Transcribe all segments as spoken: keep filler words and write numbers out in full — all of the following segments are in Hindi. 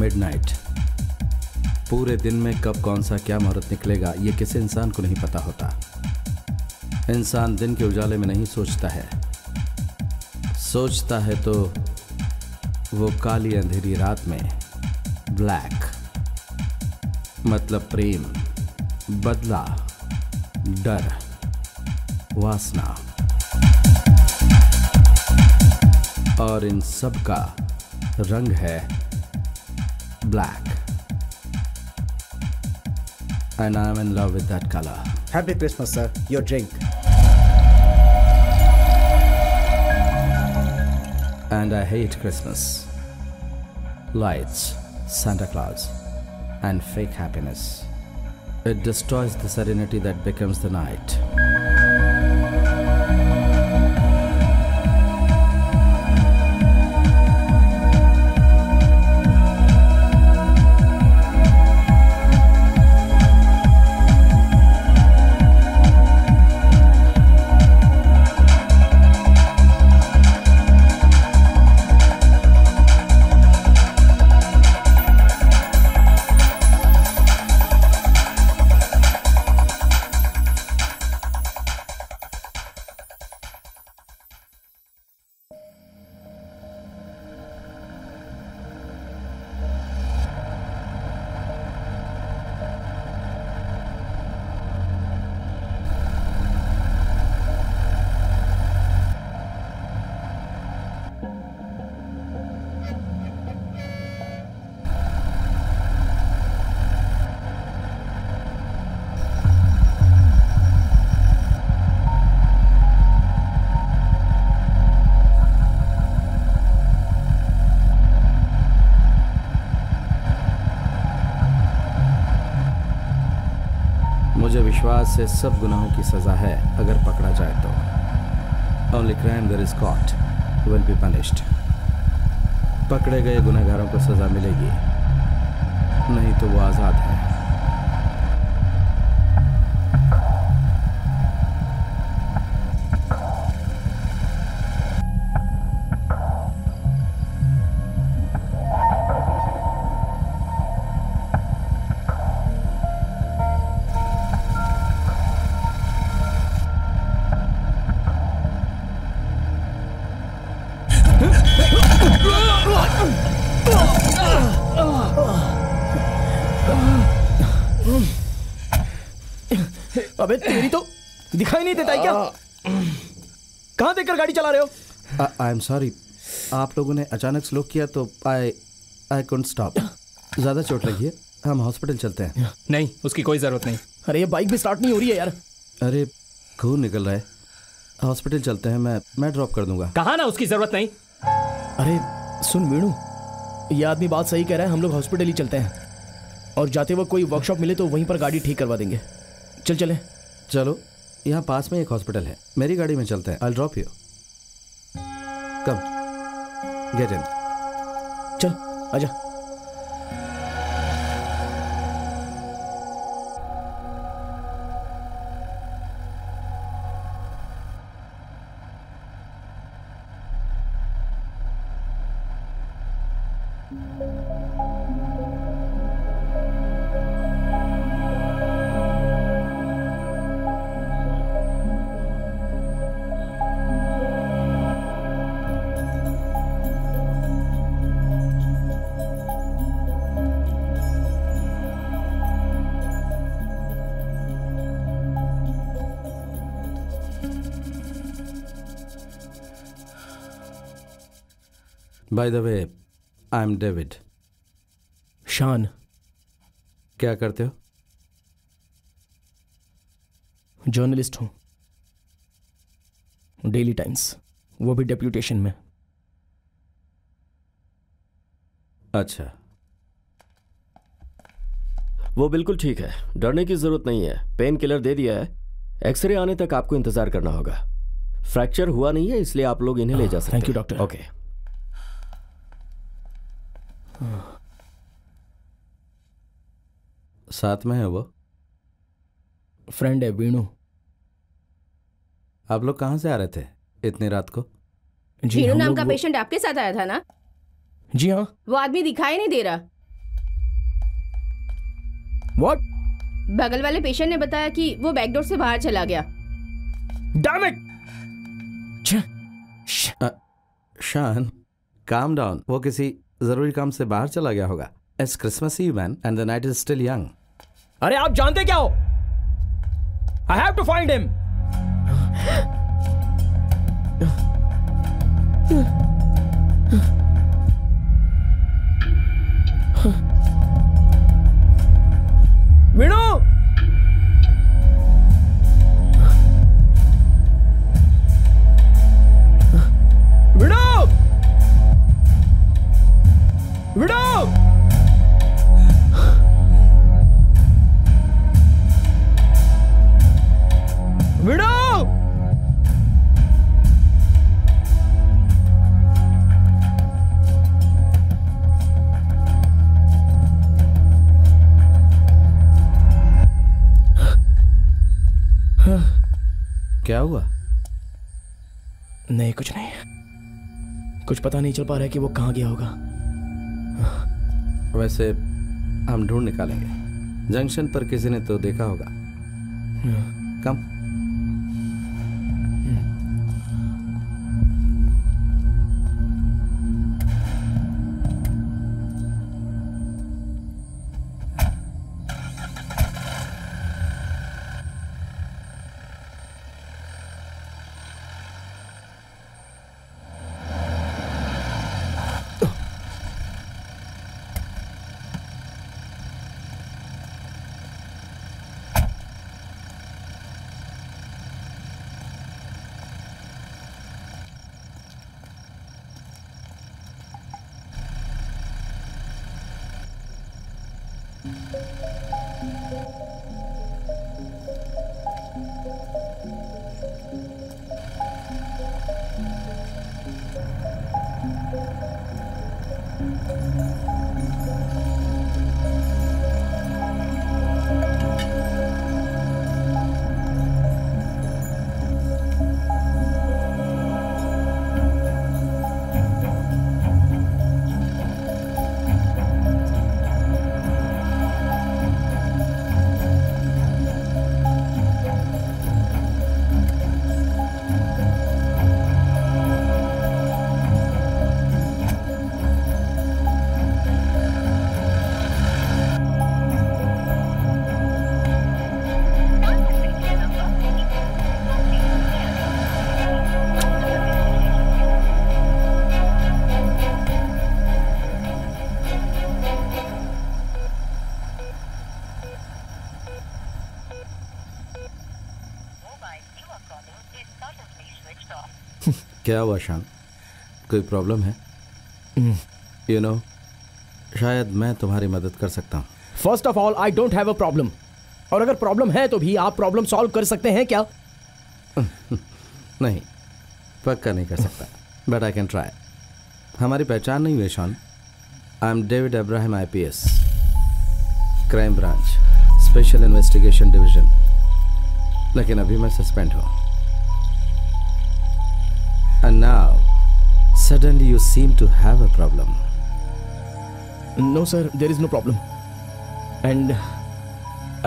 मिडनाइट। पूरे दिन में कब कौन सा क्या मुहूर्त निकलेगा ये किसी इंसान को नहीं पता होता। इंसान दिन के उजाले में नहीं सोचता है, सोचता है तो वो काली अंधेरी रात में। ब्लैक मतलब प्रेम, बदला, डर, वासना और इन सब का रंग है black and I am in love with that color. Happy Christmas sir, your drink. And I hate Christmas, lights, Santa Claus and fake happiness. It destroys the serenity that becomes the night. विश्वास से सब गुनाहों की सजा है अगर पकड़ा जाए तो। Only crime that is caught will be punished. पकड़े गए गुनहगारों को सजा मिलेगी, नहीं तो वो आजाद है। अबे तेरी तो दिखाई नहीं देता है क्या? कहाँ देखकर गाड़ी चला रहे हो? आई एम सॉरी, आप लोगों ने अचानक स्लो किया तो आई आई कुडंट स्टॉप। ज्यादा चोट लगी है, हम हॉस्पिटल चलते हैं। नहीं, उसकी कोई जरूरत नहीं। अरे ये बाइक भी स्टार्ट नहीं हो रही है यार। अरे खून निकल रहा है, हॉस्पिटल चलते हैं। मैं मैं ड्रॉप कर दूंगा। कहा ना उसकी जरूरत नहीं। अरे सुन वीणू, ये आदमी बात सही कह रहा है, हम लोग हॉस्पिटल ही चलते हैं और जाते वक्त कोई वर्कशॉप मिले तो वहीं पर गाड़ी ठीक करवा देंगे। चल चले। चलो, यहाँ पास में एक हॉस्पिटल है, मेरी गाड़ी में चलते हैं। I drop you. Come get in. चल आजा। By the way, I am David. शान, क्या करते हो? जर्नलिस्ट हूँ, डेली टाइम्स, वो भी डेप्यूटेशन में। अच्छा, वो बिल्कुल ठीक है, डरने की जरूरत नहीं है। पेन किलर दे दिया है, एक्सरे आने तक आपको इंतजार करना होगा। फ्रैक्चर हुआ नहीं है, इसलिए आप लोग इन्हें ले जा सकते हैं। Thank you doctor. ओके। साथ में है वो? फ्रेंड है वीणु। आप लोग कहाँ से आ रहे थे इतनी रात को? वीणु नाम का पेशेंट आपके साथ आया था ना? जी हाँ। वो आदमी दिखाई नहीं दे रहा। व्हाट? बगल वाले पेशेंट ने बताया कि वो बैकडोर से बाहर चला गया। Damn it! Shaan, calm down. वो किसी जरूरी काम से बाहर चला गया होगा। It's Christmas eve man and the night is still young. अरे आप जानते क्या हो? I have to find him. Vinu, Vinu, Vinu. Vinu! क्या हुआ? नहीं, कुछ नहीं। कुछ पता नहीं चल पा रहा है कि वो कहाँ गया होगा। वैसे हम ढूंढ निकालेंगे। जंक्शन पर किसी ने तो देखा होगा। कम क्या हुआ शान? कोई प्रॉब्लम है? यू नो, शायद मैं तुम्हारी मदद कर सकता हूँ। First of all, I don't have a problem. और अगर प्रॉब्लम है तो भी आप प्रॉब्लम सॉल्व कर सकते हैं क्या? नहीं, पक्का नहीं कर सकता, बट आई कैन ट्राई। हमारी पहचान नहीं हुई Shaan. I am David Abraham, I P S, crime branch, special investigation division, लेकिन अभी मैं सस्पेंड हूँ। And now, suddenly you seem to have a problem. No, sir, there is no problem. And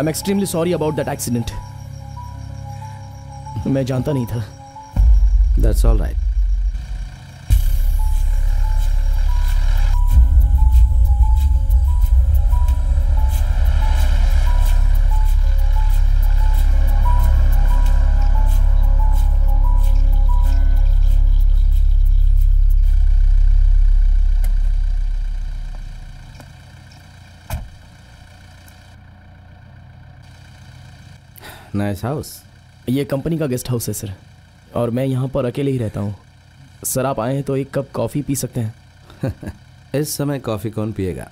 I'm extremely sorry about that accident. मैं जानता नहीं था. That's all right. Nice house. ये कंपनी का गेस्ट हाउस है सर, और मैं यहाँ पर अकेले ही रहता हूँ। सर आप आए हैं तो एक कप कॉफ़ी पी सकते हैं। इस समय कॉफ़ी कौन पिएगा?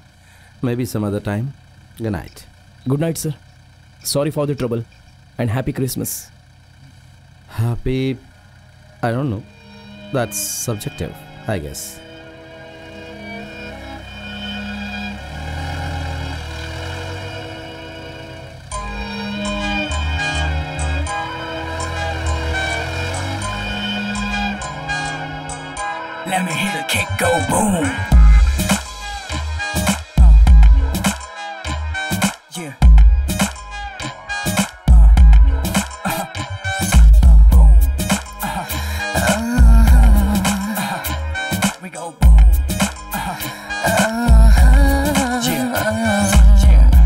Maybe some other time. Good night. Good night sir. Sorry for the trouble and happy Christmas. Happy I don't know, that's subjective I guess. Let me hear the kick go boom. Yeah. We go boom. Yeah.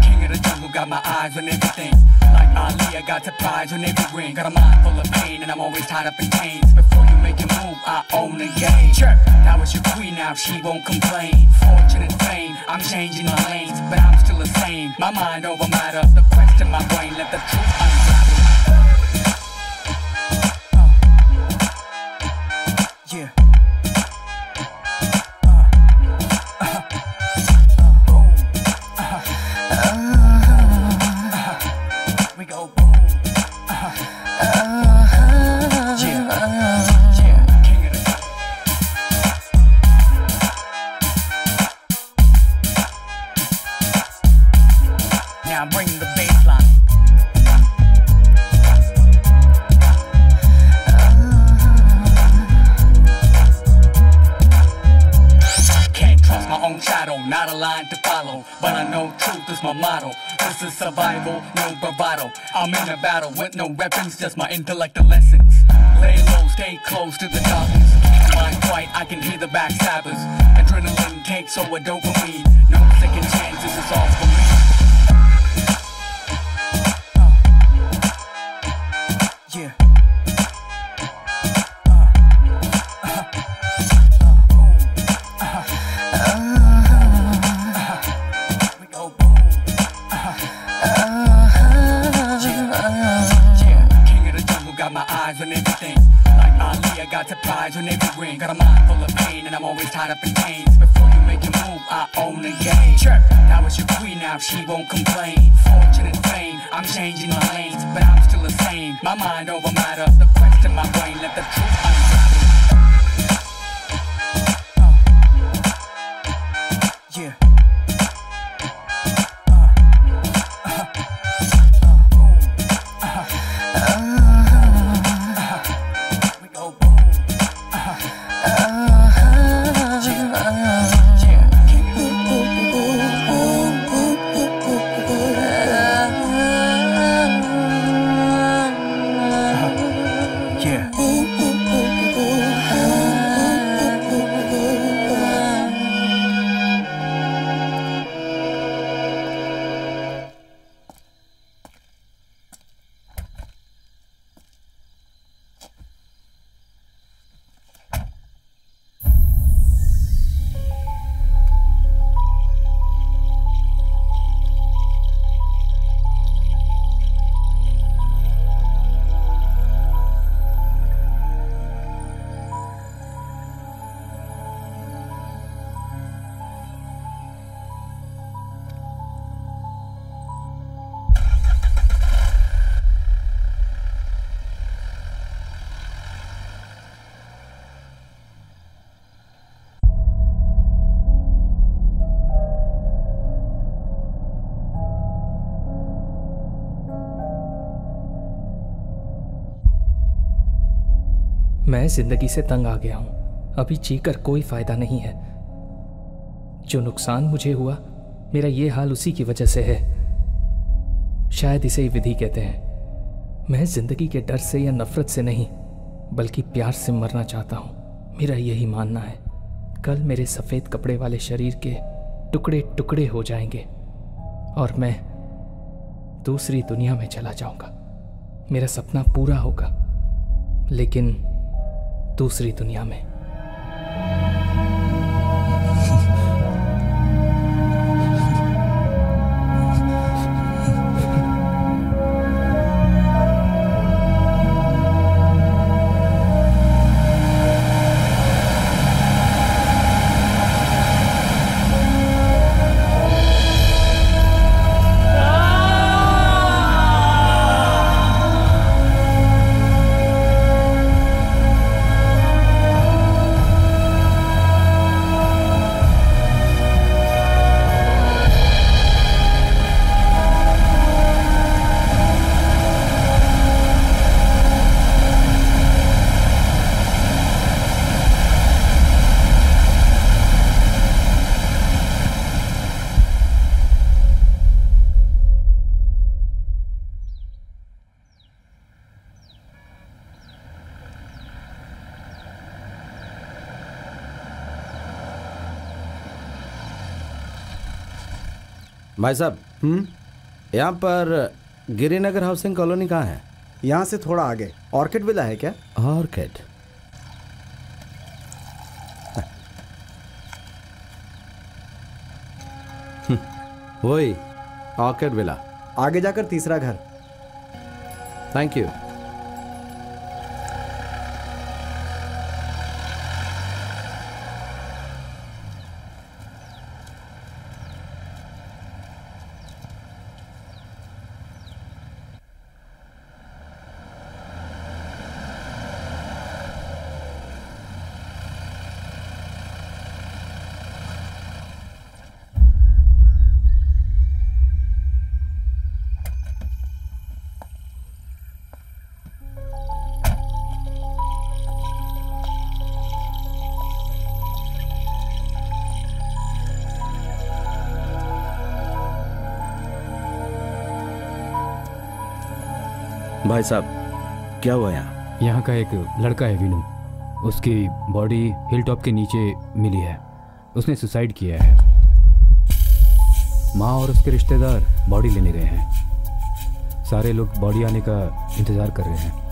King of the jungle, got my eyes on everything. Like Ali, I got the prize on every ring. Got a mind full of pain, and I'm always tied up in chains. Before you make a move, I own the game. Sure, that was your queen, now she won't complain. Fortune and fame, I'm changing my lanes, but I'm still the same. My mind over matter, the quest in my brain, let the truth unravel. Survival, no bravado. I'm in a battle with no weapons, just my intellectual lessons. Lay low, stay close to the darkness. Mind quiet, I can hear the backstabbers. Adrenaline takes over dopamine. No second chances, it's all for me. On every ring, got a mind full of pain, and I'm always tied up in chains. Before you make a move, I own the game. Sure, that was your queen, now she won't complain. Fortune and fame, I'm changing my lanes, but I'm still the same. My mind over matter, the quest in my brain, let the truth unravel. मैं जिंदगी से तंग आ गया हूँ। अभी चीकर कोई फायदा नहीं है। जो नुकसान मुझे हुआ, मेरा ये हाल उसी की वजह से है। शायद इसे ही विधि कहते हैं। मैं जिंदगी के डर से या नफरत से नहीं, बल्कि प्यार से मरना चाहता हूँ। मेरा यही मानना है। कल मेरे सफ़ेद कपड़े वाले शरीर के टुकड़े टुकड़े हो जाएंगे और मैं दूसरी दुनिया में चला जाऊँगा। मेरा सपना पूरा होगा, लेकिन दूसरी दुनिया में। भाई साहब, हम यहाँ पर गिरीनगर हाउसिंग कॉलोनी कहाँ है? यहाँ से थोड़ा आगे ऑर्किड विला है क्या? ऑर्किड, वही ऑर्किड विला, आगे जाकर तीसरा घर। Thank you. भाई साहब, क्या हुआ यहाँ? यहाँ का एक लड़का है विनु, उसकी बॉडी हिल टॉप के नीचे मिली है। उसने सुसाइड किया है। माँ और उसके रिश्तेदार बॉडी लेने गए हैं। सारे लोग बॉडी आने का इंतजार कर रहे हैं।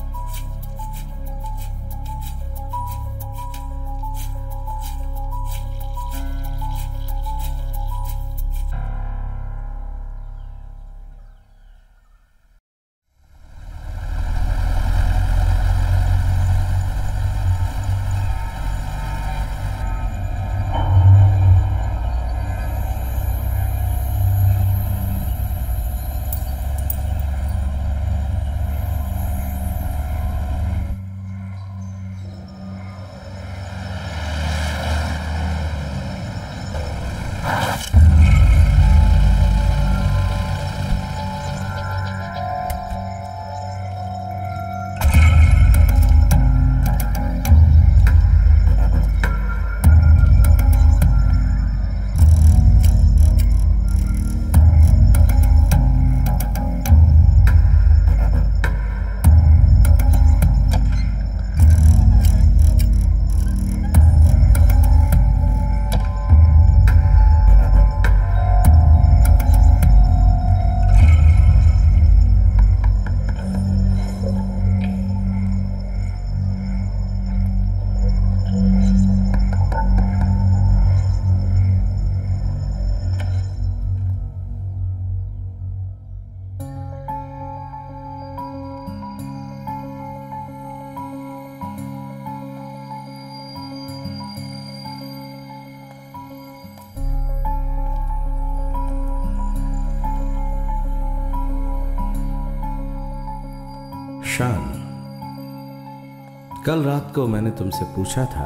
कल रात को मैंने तुमसे पूछा था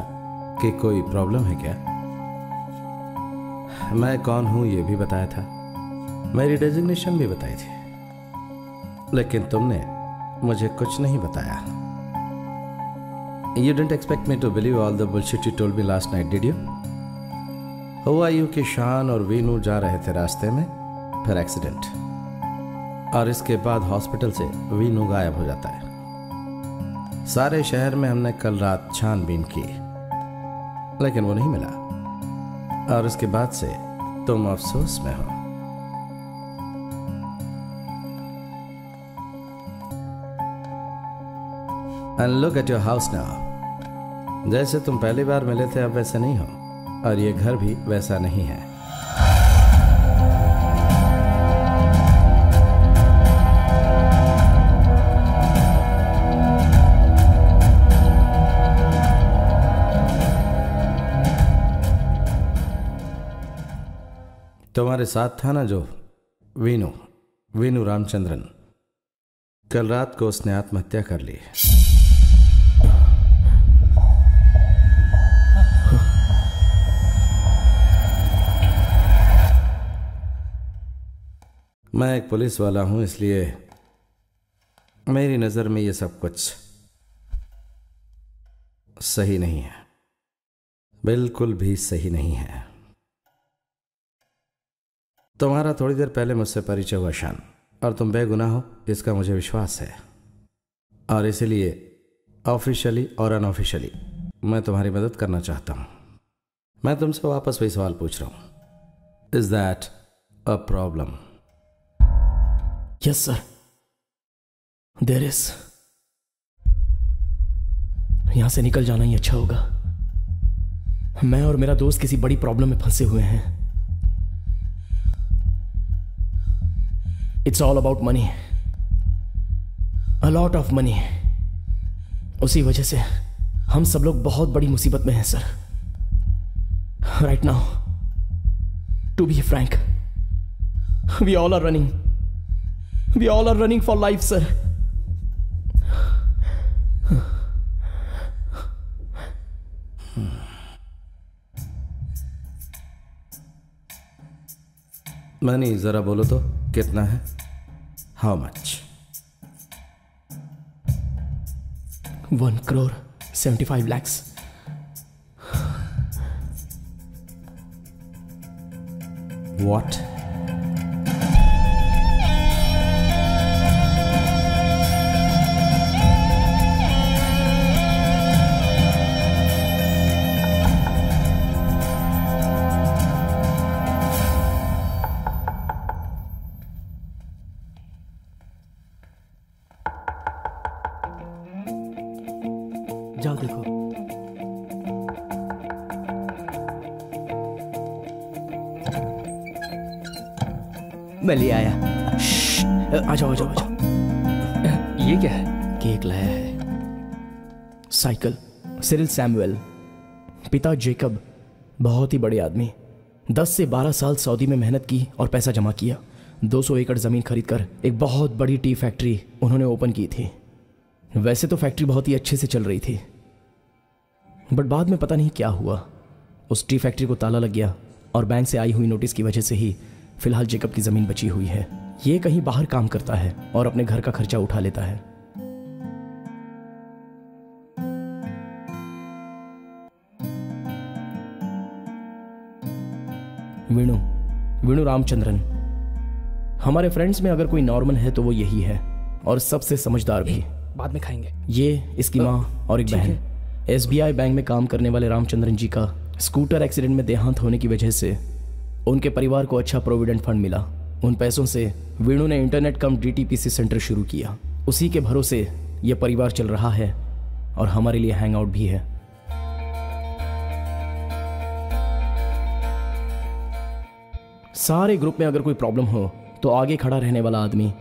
कि कोई प्रॉब्लम है क्या। मैं कौन हूं ये भी बताया था, मेरी डेजिग्नेशन भी बताई थी, लेकिन तुमने मुझे कुछ नहीं बताया। You didn't expect me to believe all the bullshit you told me last night, did you? हुआ यूं कि शान और वीनू जा रहे थे रास्ते में, फिर एक्सीडेंट, और इसके बाद हॉस्पिटल से वीनू गायब हो जाता है। सारे शहर में हमने कल रात छानबीन की, लेकिन वो नहीं मिला, और उसके बाद से तुम अफसोस में हो। And look at your house now, जैसे तुम पहली बार मिले थे अब वैसे नहीं हो, और ये घर भी वैसा नहीं है। तुम्हारे साथ था ना जो वीनू, वीनू रामचंद्रन, कल रात को उसने आत्महत्या कर ली। मैं एक पुलिस वाला हूं, इसलिए मेरी नजर में ये सब कुछ सही नहीं है, बिल्कुल भी सही नहीं है। तुम्हारा थोड़ी देर पहले मुझसे परिचय हुआ शान, और तुम बेगुनाह हो इसका मुझे विश्वास है, और इसीलिए ऑफिशियली और अनऑफिशियली मैं तुम्हारी मदद करना चाहता हूँ। मैं तुमसे वापस वही सवाल पूछ रहा हूँ, is that a problem? Yes, sir. There is. यहाँ से निकल जाना ही अच्छा होगा। मैं और मेरा दोस्त किसी बड़ी प्रॉब्लम में फंसे हुए हैं। It's all about money, a lot of money. उसी वजह से हम सब लोग बहुत बड़ी मुसीबत में हैं sir. Right now to be frank, we all are running we all are running for life sir. Money जरा बोलो तो कितना है? How much? One crore seventy five lakhs. What? मैं ले आया। आ जाओ आ जाओ आ जाओ। ये क्या है? केक लाया है। साइकिल। सिरिल सैमुअल, पिता जेकब, बहुत ही बड़े आदमी। दस से बारह साल सऊदी में मेहनत की और पैसा जमा किया। दो सौ एकड़ ज़मीन खरीदकर एक बहुत बड़ी टी फैक्ट्री उन्होंने ओपन की थी। वैसे तो फैक्ट्री बहुत ही अच्छे से चल रही थी, बट बाद में पता नहीं क्या हुआ, उस टी फैक्ट्री को ताला लग गया और बैंक से आई हुई नोटिस की वजह से ही फिलहाल जेकब की जमीन बची हुई है। ये कहीं बाहर काम करता है और अपने घर का खर्चा उठा लेता है। वेणु, वेणु रामचंद्रन। हमारे फ्रेंड्स में अगर कोई नॉर्मल है तो वो यही है, और सबसे समझदार भी। बाद में खाएंगे। ये इसकी माँ और एक बहन। एस बी आई बैंक में काम करने वाले रामचंद्रन जी का स्कूटर एक्सीडेंट में देहांत होने की वजह से उनके परिवार को अच्छा प्रोविडेंट फंड मिला। उन पैसों से वेणु ने internet cum D T P C centre शुरू किया। उसी के भरोसे यह परिवार चल रहा है और हमारे लिए हैंगआउट भी है। सारे ग्रुप में अगर कोई प्रॉब्लम हो तो आगे खड़ा रहने वाला आदमी,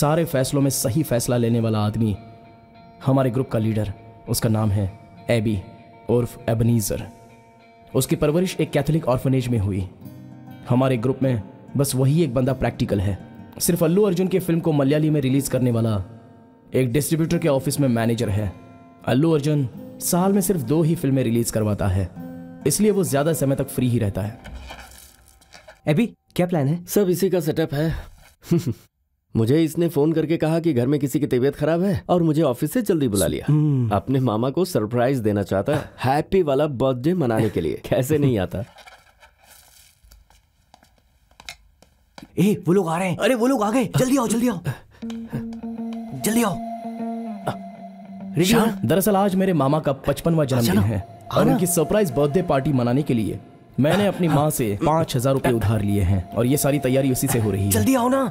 सारे फैसलों में सही फैसला लेने वाला आदमी, हमारे ग्रुप का लीडर। उसका नाम है एबी उर्फ एबनीजर। उसकी परवरिश एक कैथोलिक ऑर्फनेज में हुई। हमारे ग्रुप में बस वही एक बंदा प्रैक्टिकल है। सिर्फ अल्लू अर्जुन की फिल्म को मलयाली में रिलीज करने वाला एक डिस्ट्रीब्यूटर के ऑफिस में मैनेजर है। अल्लू अर्जुन साल में सिर्फ दो ही फिल्में रिलीज करवाता है, इसलिए वो ज्यादा समय तक फ्री ही रहता है। एबी, क्या प्लान है? सब इसी का सेटअप है। मुझे इसने फोन करके कहा कि घर में किसी की तबीयत खराब है और मुझे ऑफिस से जल्दी बुला लिया। अपने मामा को सरप्राइज देना चाहता है, हैप्पी वाला बर्थडे मनाने के लिए। कैसे नहीं आता। ए, वो लोग आ रहे हैं। अरे वो लोग आ गए, जल्दी आओ जल्दी आओ जल्दी आओ। दरअसल आज मेरे मामा का पचपनवा जन्मदिन है और उनकी सरप्राइज बर्थडे पार्टी मनाने के लिए मैंने अपनी माँ से पांच हजार रुपए उधार लिए हैं और ये सारी तैयारी उसी से हो रही है। जल्दी आओ ना।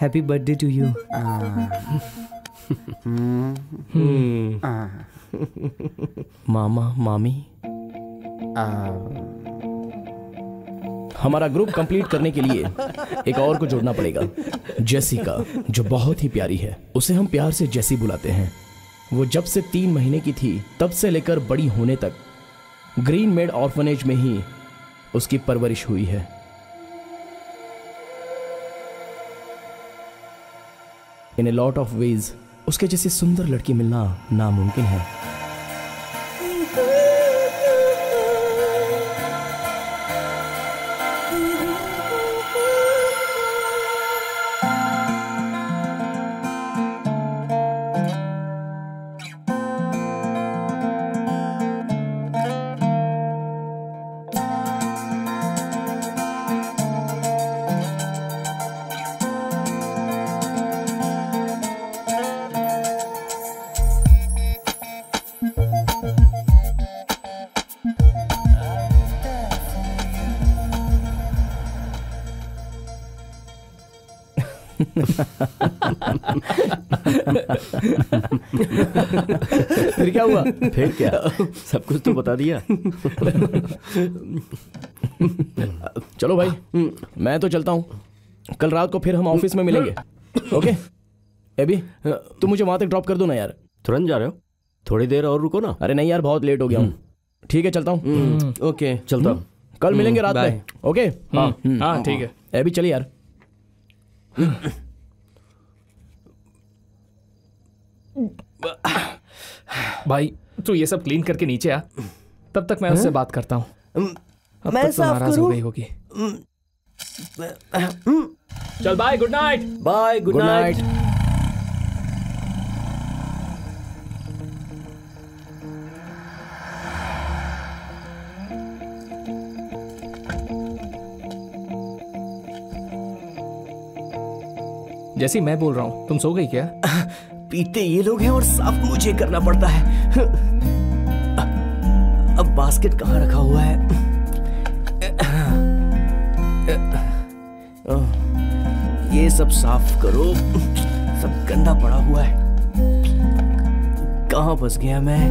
Happy birthday to you. मामा मामी। हमारा ग्रुप कंप्लीट करने के लिए एक और को जोड़ना पड़ेगा, जेसिका, जो बहुत ही प्यारी है। उसे हम प्यार से जेसी बुलाते हैं। वो जब से तीन महीने की थी तब से लेकर बड़ी होने तक ग्रीन मेड ऑर्फनेज में ही उसकी परवरिश हुई है। In a lot of ways उसके जैसी सुंदर लड़की मिलना नामुमकिन है। फिर क्या हुआ? फिर क्या, सब कुछ तो बता दिया। चलो भाई, मैं तो चलता हूँ, कल रात को फिर हम ऑफिस में मिलेंगे। ओके एबी, तुम मुझे वहां तक ड्रॉप कर दो ना यार। तुरंत जा रहे हो? थोड़ी देर और रुको ना। अरे नहीं यार, बहुत लेट हो गया हूँ। ठीक है, चलता हूँ। ओके चलता हूँ, कल मिलेंगे रात में। ओके हाँ ठीक है। एबी चलिए यार। भाई तू ये सब क्लीन करके नीचे आ, तब तक मैं उससे बात करता हूँ। मैं साफ करूं? हो गई होगी। चल bye, good night. Bye, good night. जैसी मैं बोल रहा हूँ, तुम सो गई क्या? पीते ये लोग हैं और साफ मुझे करना पड़ता है। अब बास्केट कहाँ रखा हुआ है? ये सब साफ करो, सब गंदा पड़ा हुआ है। कहाँ फंस गया मैं?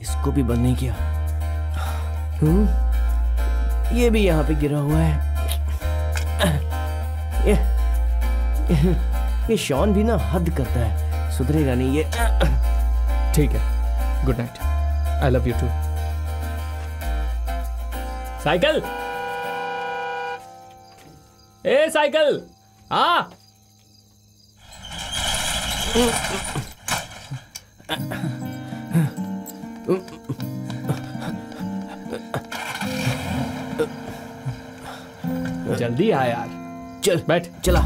इसको भी बंद नहीं किया। हम्म, ये भी यहाँ पे गिरा हुआ है। ये, ये, ये शॉन भी ना हद करता है, सुधरेगा नहीं ये। ठीक है, good night, I love you too. Cycle, ए साइकिल आ। जल्दी आ यार। चल बैठ। चला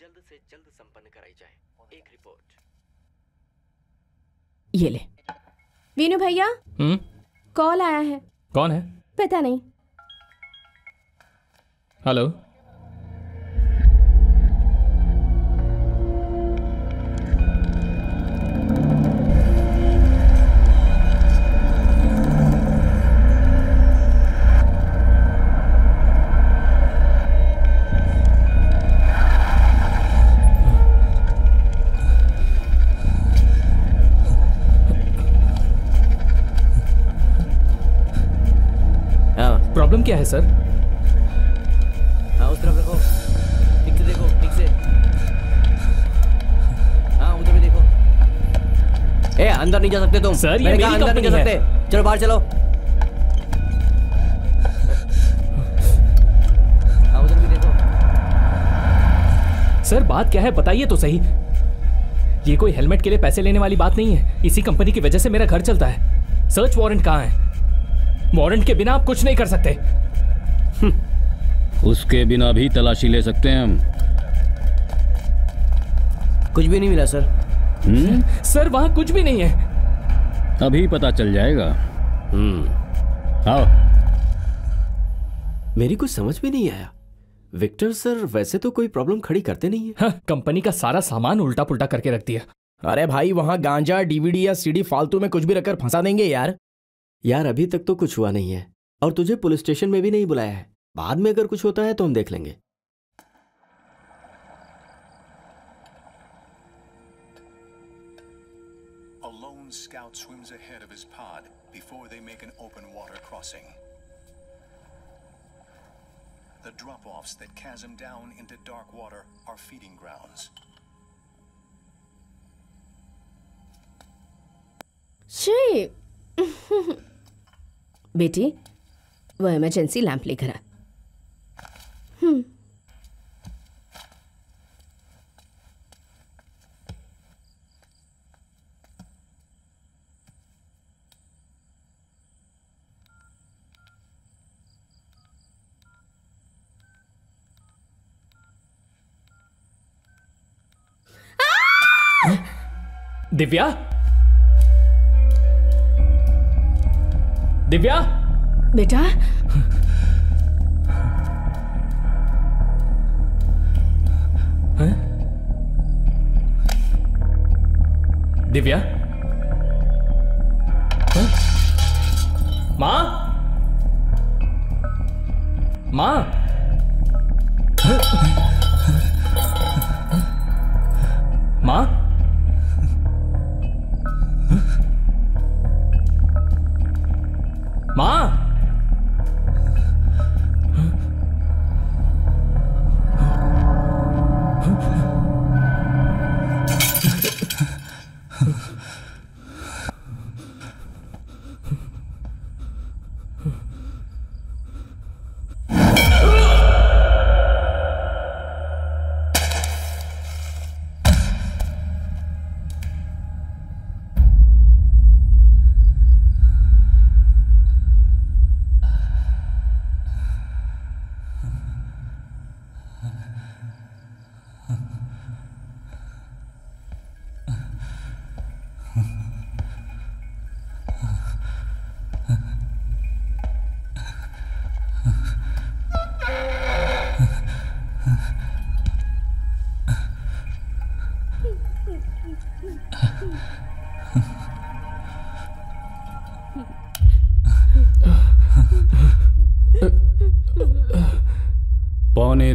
जल्द से जल्द संपन्न कराई जाए। एक रिपोर्ट ये ले। वीनू भैया, हम्म, कॉल आया है। कौन है? पता नहीं। हेलो, प्रॉब्लम क्या है सर? हाँ उस तरफ देखो, ठीक से देखो, ठीक से। हाँ उधर भी देखो। ए अंदर नहीं जा सकते तुम। सर ये मेरी अंदर नहीं जा सकते। चलो बाहर चलो। हाँ उधर भी देखो। सर बात क्या है बताइए तो सही। ये कोई हेलमेट के लिए पैसे लेने वाली बात नहीं है। इसी कंपनी की वजह से मेरा घर चलता है। सर्च वारंट कहाँ है? वारंट के बिना आप कुछ नहीं कर सकते। उसके बिना भी तलाशी ले सकते हैं हम। कुछ भी नहीं मिला सर। हुँ? सर वहां कुछ भी नहीं है। अभी पता चल जाएगा। आओ। मेरी कुछ समझ में नहीं आया। विक्टर सर वैसे तो कोई प्रॉब्लम खड़ी करते नहीं है। हाँ, कंपनी का सारा सामान उल्टा पुल्टा करके रख दिया। अरे भाई वहां गांजा, डीवीडी या सीडी फालतू में कुछ भी रखकर फंसा देंगे यार। यार अभी तक तो कुछ हुआ नहीं है, और तुझे पुलिस स्टेशन में भी नहीं बुलाया है। बाद में अगर कुछ होता है तो हम देख लेंगे। A lone scout swims ahead of his pod before they make an open water crossing. The drop-offs that chasm down into dark water are feeding grounds. Shri बेटी, वह इमरजेंसी लैंप लेकर आ। हम्म दिव्या, दिव्या बेटा, हैं दिव्या, हैं माँ, माँ माँ माँ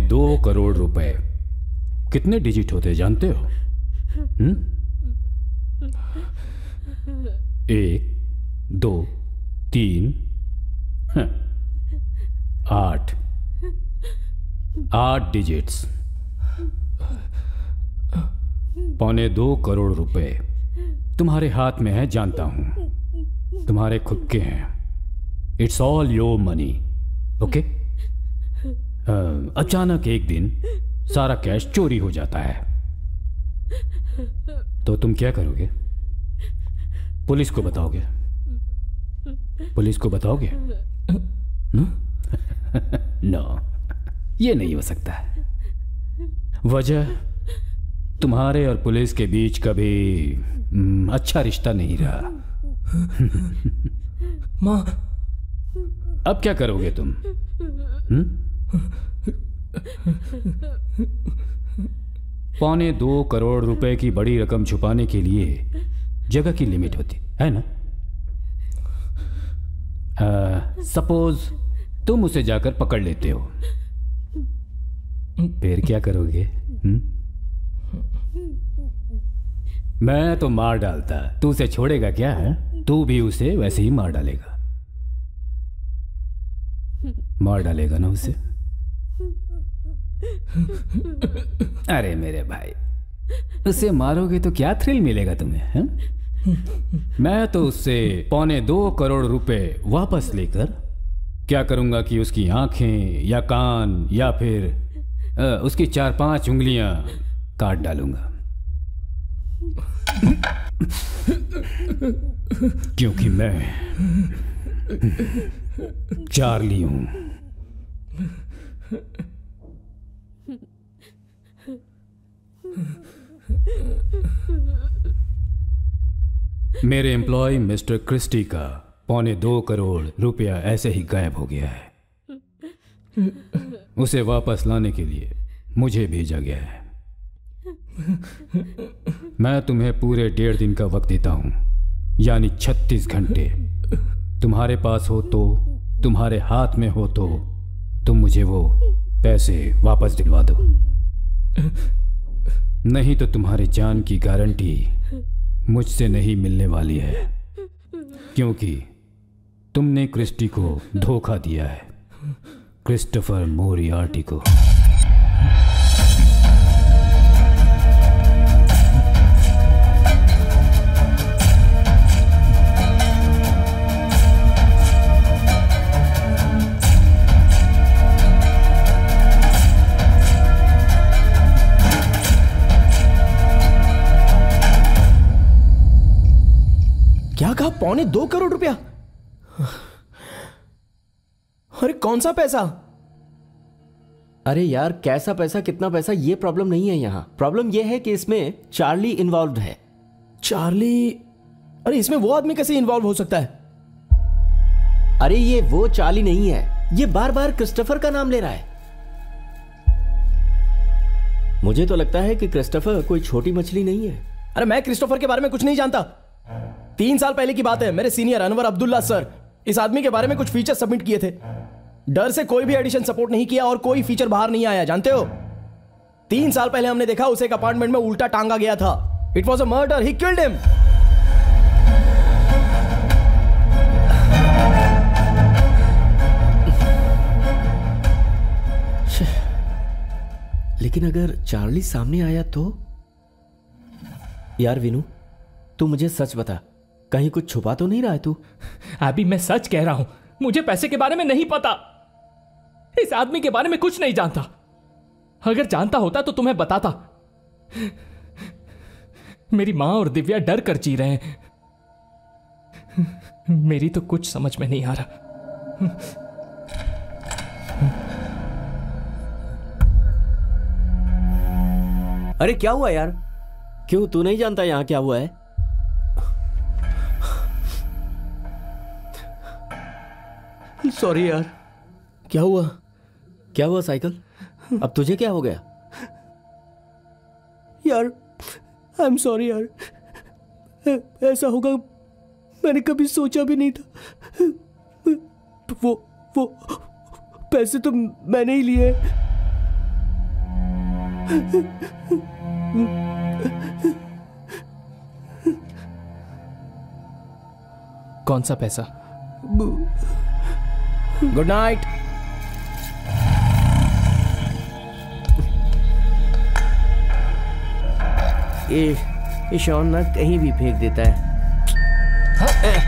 दो करोड़ रुपए कितने डिजिट होते जानते हो? हुँ? एक, दो, तीन, आठ, आठ डिजिट्स। पौने दो करोड़ रुपए तुम्हारे हाथ में है, जानता हूं, तुम्हारे खुद के हैं। It's all your money, okay? अचानक एक दिन सारा कैश चोरी हो जाता है तो तुम क्या करोगे? पुलिस को बताओगे? पुलिस को बताओगे? नो, ये नहीं हो सकता। वजह, तुम्हारे और पुलिस के बीच कभी अच्छा रिश्ता नहीं रहा। माँ, अब क्या करोगे तुम? हुँ? पौने दो करोड़ रुपए की बड़ी रकम छुपाने के लिए जगह की लिमिट होती है ना? सपोज तुम उसे जाकर पकड़ लेते हो, फिर क्या करोगे? हुँ? मैं तो मार डालता। तू उसे छोड़ेगा क्या? है तू भी उसे वैसे ही मार डालेगा। मार डालेगा ना उसे? अरे मेरे भाई, उसे मारोगे तो क्या थ्रिल मिलेगा तुम्हें? है? मैं तो उससे पौने दो करोड़ रुपए वापस लेकर क्या करूंगा कि उसकी आंखें या कान या फिर आ, उसकी चार पांच उंगलियां काट डालूंगा। क्योंकि मैं चार्ली हूं। मेरे एम्प्लॉय मिस्टर क्रिस्टी का पौने दो करोड़ रुपया ऐसे ही गायब हो गया है। उसे वापस लाने के लिए मुझे भेजा गया है। मैं तुम्हें पूरे डेढ़ दिन का वक्त देता हूं, यानी छत्तीस घंटे। तुम्हारे पास हो तो, तुम्हारे हाथ में हो तो, तुम मुझे वो पैसे वापस दिलवा दो, नहीं तो तुम्हारी जान की गारंटी मुझसे नहीं मिलने वाली है, क्योंकि तुमने क्रिस्टी को धोखा दिया है, क्रिस्टोफर मोरियार्टी को। पौने दो करोड़ रुपया। अरे कौन सा पैसा? अरे यार कैसा पैसा कितना पैसा ये प्रॉब्लम नहीं है यहाँ। प्रॉब्लम ये है कि इसमें चार्ली इन्वॉल्व है। चार्ली? अरे इसमें वो आदमी कैसे इन्वॉल्व हो सकता है? अरे ये वो चार्ली नहीं है, ये बार बार क्रिस्टोफर का नाम ले रहा है। मुझे तो लगता है कि क्रिस्टोफर कोई छोटी मछली नहीं है। अरे मैं क्रिस्टोफर के बारे में कुछ नहीं जानता। तीन साल पहले की बात है, मेरे सीनियर अनवर अब्दुल्ला सर इस आदमी के बारे में कुछ फीचर सबमिट किए थे। डर से कोई भी एडिशन सपोर्ट नहीं किया और कोई फीचर बाहर नहीं आया, जानते हो। तीन साल पहले हमने देखा उसे एक अपार्टमेंट में उल्टा टांगा गया था। It was a murder, he killed him. लेकिन अगर चार्ली सामने आया तो? यार विनु, तू मुझे सच बता, कहीं कुछ छुपा तो नहीं रहा है तू? अभी मैं सच कह रहा हूं, मुझे पैसे के बारे में नहीं पता। इस आदमी के बारे में कुछ नहीं जानता। अगर जानता होता तो तुम्हें बताता। मेरी मां और दिव्या डर कर जी रहे हैं। मेरी तो कुछ समझ में नहीं आ रहा। अरे क्या हुआ यार? क्यों तू नहीं जानता यहाँ क्या हुआ है? सॉरी यार। क्या हुआ? क्या हुआ साइकिल? अब तुझे क्या हो गया? यार आई एम सॉरी यार, ऐसा होगा मैंने कभी सोचा भी नहीं था। वो वो पैसे तो मैंने ही लिए। कौन सा पैसा? Good night. ये ईशान ना कहीं भी फेंक देता है। हाँ?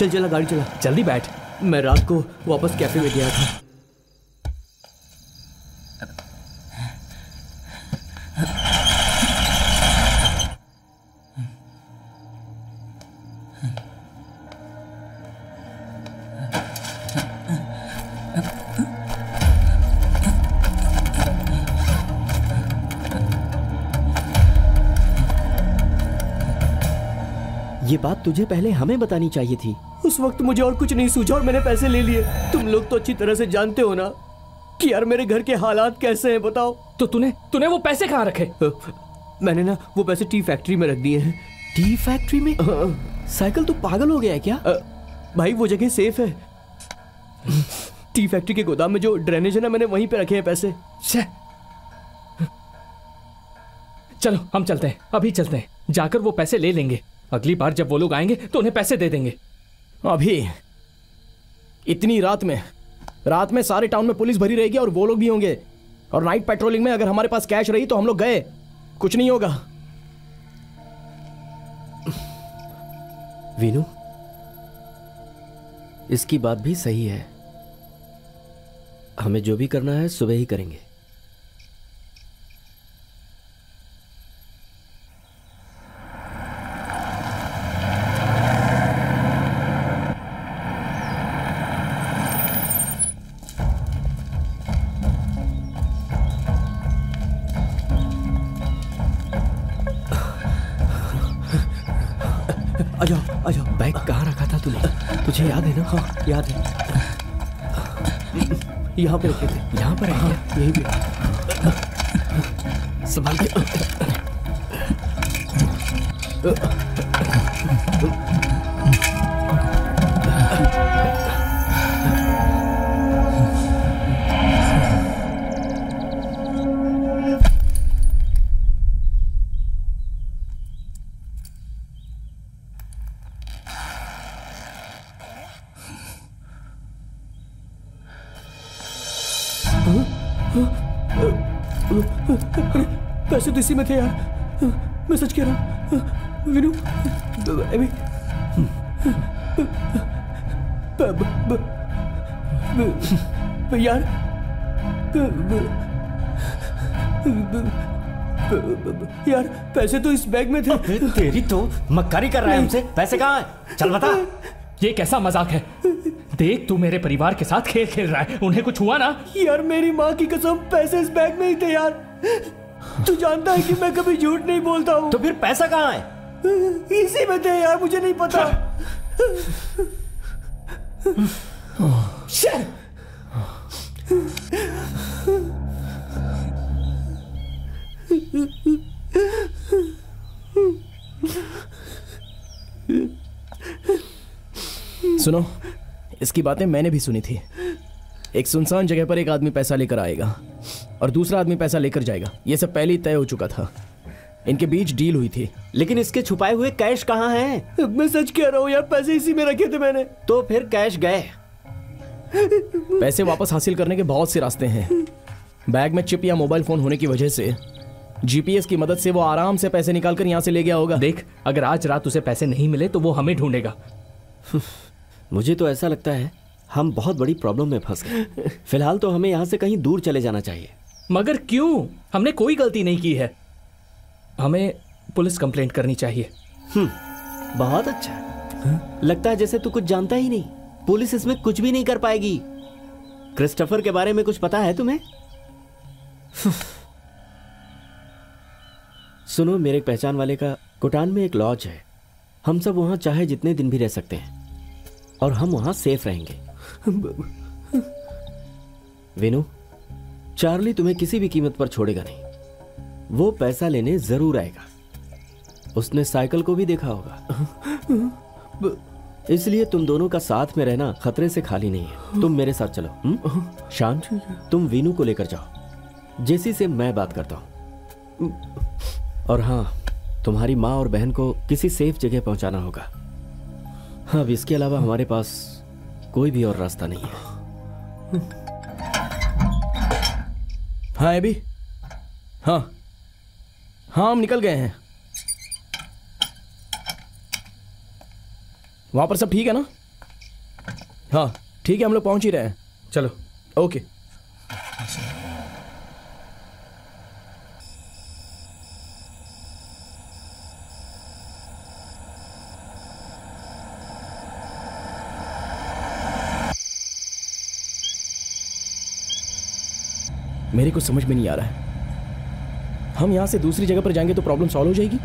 चल चला गाड़ी चला, जल्दी बैठ। मैं रात को वापस कैफे में गया था। ये बात तुझे पहले हमें बतानी चाहिए थी। उस वक्त मुझे और कुछ नहीं सूझा और मैंने पैसे ले लिए। तुम लोग तो अच्छी तरह से जानते हो ना कि यार मेरे घर के हालात कैसे हैं, बताओ। तो तूने तूने वो पैसे कहाँ रखे? मैंने ना वो पैसे टी फैक्ट्री में रख दिए हैं। टी फैक्ट्री में? साइकिल तो पागल हो गया है क्या? आ, भाई वो जगह सेफ है। टी फैक्ट्री के गोदाम में जो ड्रेनेज है ना, मैंने वहीं पे रखे है पैसे। चलो हम चलते हैं, अभी चलते हैं, जाकर वो पैसे ले लेंगे। अगली बार जब वो लोग आएंगे तो उन्हें पैसे दे देंगे। अभी इतनी रात में रात में सारे टाउन में पुलिस भरी रहेगी और वो लोग भी होंगे। और नाइट पेट्रोलिंग में अगर हमारे पास कैश रही तो हम लोग गए, कुछ नहीं होगा। विनु, इसकी बात भी सही है। हमें जो भी करना है सुबह ही करेंगे। आ जाओ आ जाओ। बैग कहाँ रखा था तुमने? तुझे याद है ना? हाँ याद है, यहाँ पे रखे थे। यहाँ पर? हाँ यहीं पे। संभाल के। पैसे तो इसी में थे यार, मैं सच कह रहा हूँ विनु। अभी यार यार पैसे तो इस बैग में थे। तेरी तो मक्कारी कर रहा है हमसे। पैसे कहाँ हैं? चल बता। ये कैसा मजाक है? देख तू मेरे परिवार के साथ खेल खेल रहा है, उन्हें कुछ हुआ ना? यार मेरी माँ की कसम पैसे इस बैग में ही थे यार। तू जानता है कि मैं कभी झूठ नहीं बोलता हूँ। तो फिर पैसा कहाँ है? इसी में थे यार, मुझे नहीं पता। सुनो, इसकी बातें मैंने भी सुनी थी। एक सुनसान जगह पर एक आदमी पैसा लेकर आएगा और दूसरा आदमी पैसा लेकर जाएगा, ये सब पहले ही तय हो चुका था। इनके बीच डील हुई थी। लेकिन इसके छुपाए हुए कैश कहाँ हैं? मैं सच कह रहा हूँ यार, पैसे इसी में रखे थे मैंने। तो फिर कैश गए? पैसे वापस हासिल करने के बहुत से रास्ते हैं। बैग में चिप या मोबाइल फोन होने की वजह से जीपीएस की मदद से वो आराम से पैसे निकालकर यहाँ से ले गया होगा। देख, अगर आज रात उसे पैसे नहीं मिले तो वो हमें ढूंढेगा। मुझे तो ऐसा लगता है हम बहुत बड़ी प्रॉब्लम में फंस गए। फिलहाल तो हमें यहाँ से कहीं दूर चले जाना चाहिए। मगर क्यों? हमने कोई गलती नहीं की है। हमें पुलिस कंप्लेंट करनी चाहिए। हम्म, बहुत अच्छा। हा? लगता है जैसे तू कुछ जानता ही नहीं। पुलिस इसमें कुछ भी नहीं कर पाएगी। क्रिस्टोफर के बारे में कुछ पता है तुम्हें? सुनो, मेरे पहचान वाले का कोटान में एक लॉज है। हम सब वहाँ चाहे जितने दिन भी रह सकते हैं और हम वहां सेफ रहेंगे। विनु, चार्ली तुम्हें किसी भी कीमत पर छोड़ेगा नहीं। वो पैसा लेने जरूर आएगा। उसने साइकिल को भी देखा होगा। इसलिए तुम दोनों का साथ में रहना खतरे से खाली नहीं है। तुम मेरे साथ चलो। शांत, तुम विनु को लेकर जाओ। जेसी से मैं बात करता हूँ। और हाँ, तुम्हारी माँ और बहन को किसी सेफ जगह पहुंचाना होगा। हाँ, अब इसके अलावा हमारे पास कोई भी और रास्ता नहीं है। हाँ एबी, हाँ हाँ हम निकल गए हैं। वहाँ पर सब ठीक है ना? हाँ ठीक है, हम लोग पहुँच ही रहे हैं। चलो ओके। मेरे को समझ में नहीं आ रहा है। हम यहाँ से दूसरी जगह पर जाएंगे तो प्रॉब्लम सॉल्व हो जाएगी?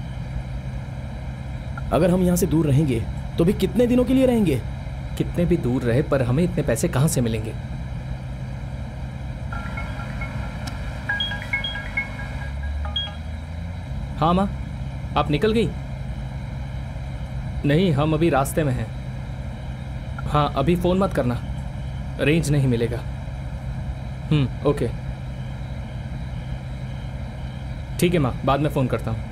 अगर हम यहाँ से दूर रहेंगे तो भी कितने दिनों के लिए रहेंगे? कितने भी दूर रहे पर हमें इतने पैसे कहाँ से मिलेंगे? हाँ माँ, आप निकल गई? नहीं, हम अभी रास्ते में हैं। हाँ, अभी फ़ोन मत करना, रेंज नहीं मिलेगा। हम्म, ओके ठीक है माँ, बाद में फ़ोन करता हूँ।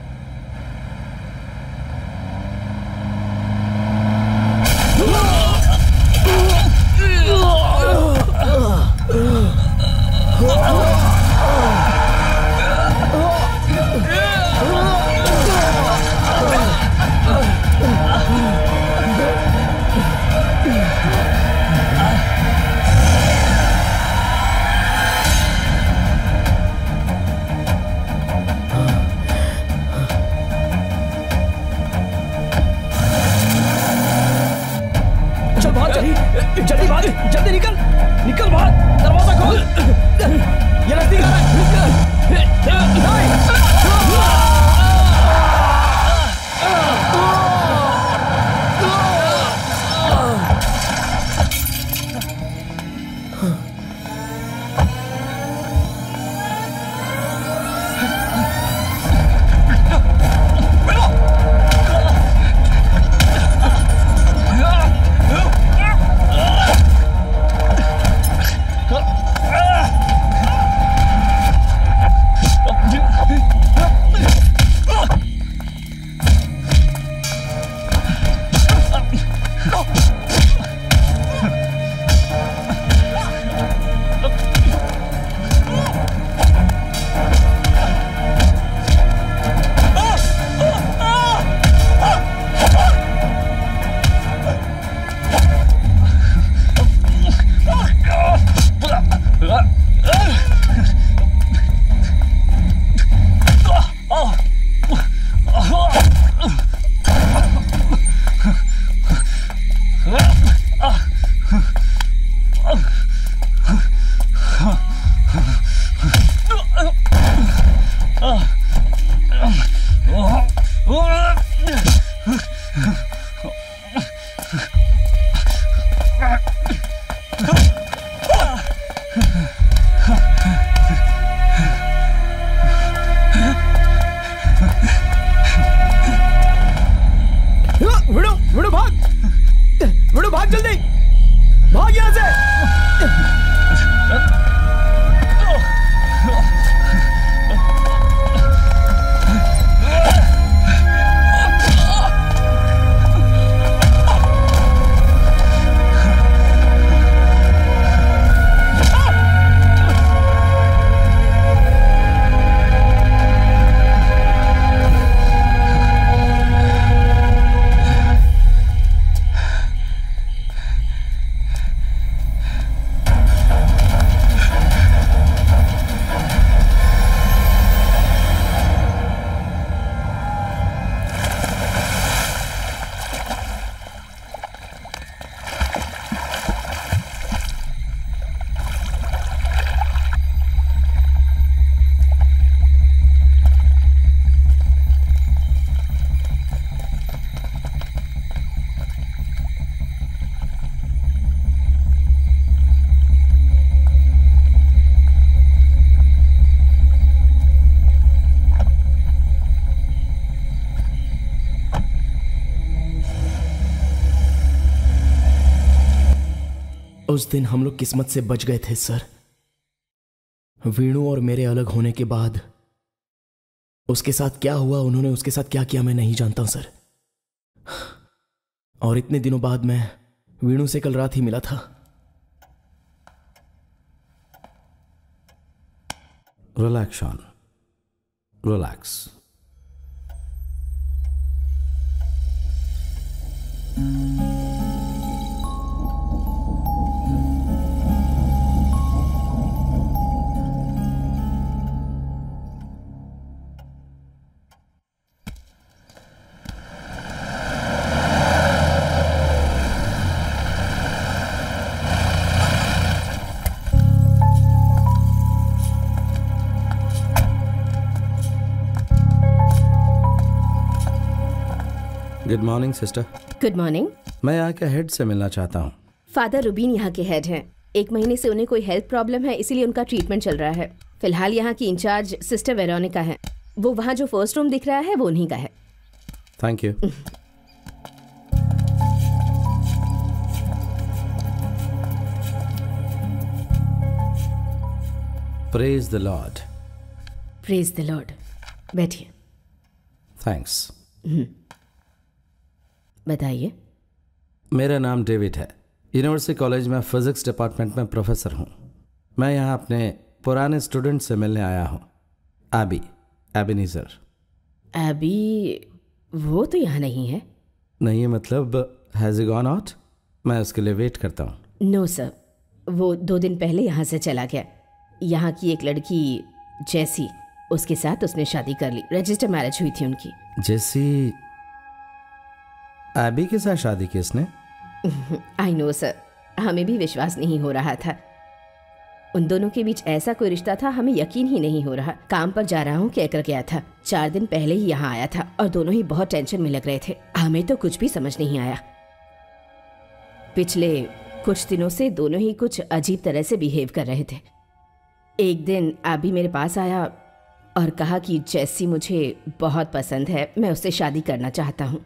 उस दिन हम लोग किस्मत से बच गए थे सर। वीणु और मेरे अलग होने के बाद उसके साथ क्या हुआ, उन्होंने उसके साथ क्या किया मैं नहीं जानता हूं सर। और इतने दिनों बाद मैं वीणु से कल रात ही मिला था। Relax Sean, relax. Good morning sister. Good morning. मैं यहाँ के हेड से मिलना चाहता हूँ। फादर रूबीन यहाँ के हेड हैं। एक महीने से उन्हें कोई हेल्थ प्रॉब्लम है, इसीलिए उनका ट्रीटमेंट चल रहा है। फिलहाल यहाँ की इंचार्ज सिस्टर वेरोनिका हैं। वो वहाँ जो फर्स्ट रूम दिख रहा है वो उन्हीं का है। Thank you. Praise the Lord. Praise the Lord. बैठिए। थैंक्स। बताइए। मेरा नाम डेविड है। यूनिवर्सिटी कॉलेज में फिजिक्स डिपार्टमेंट में प्रोफेसर हूँ। मैं यहाँ अपने पुराने स्टूडेंट से मिलने आया हूँ। एबी, एबिनीजर। एबी वो तो यहाँ नहीं है। नहीं है मतलब हैज ही गॉन आउट? मैं उसके लिए वेट करता हूँ। नो सर, वो दो दिन पहले यहाँ से चला गया। यहाँ की एक लड़की जेसी, उसके साथ उसने शादी कर ली। रजिस्टर मैरिज हुई थी उनकी। जेसी एबी के साथ शादी की इसने? आई नो सर, हमें भी विश्वास नहीं हो रहा था। उन दोनों के बीच ऐसा कोई रिश्ता था, हमें यकीन ही नहीं हो रहा। काम पर जा रहा हूँ कहकर गया था। चार दिन पहले ही यहाँ आया था और दोनों ही बहुत टेंशन में लग रहे थे। हमें तो कुछ भी समझ नहीं आया। पिछले कुछ दिनों से दोनों ही कुछ अजीब तरह से बिहेव कर रहे थे। एक दिन एबी मेरे पास आया और कहा कि जेसी मुझे बहुत पसंद है, मैं उससे शादी करना चाहता हूँ।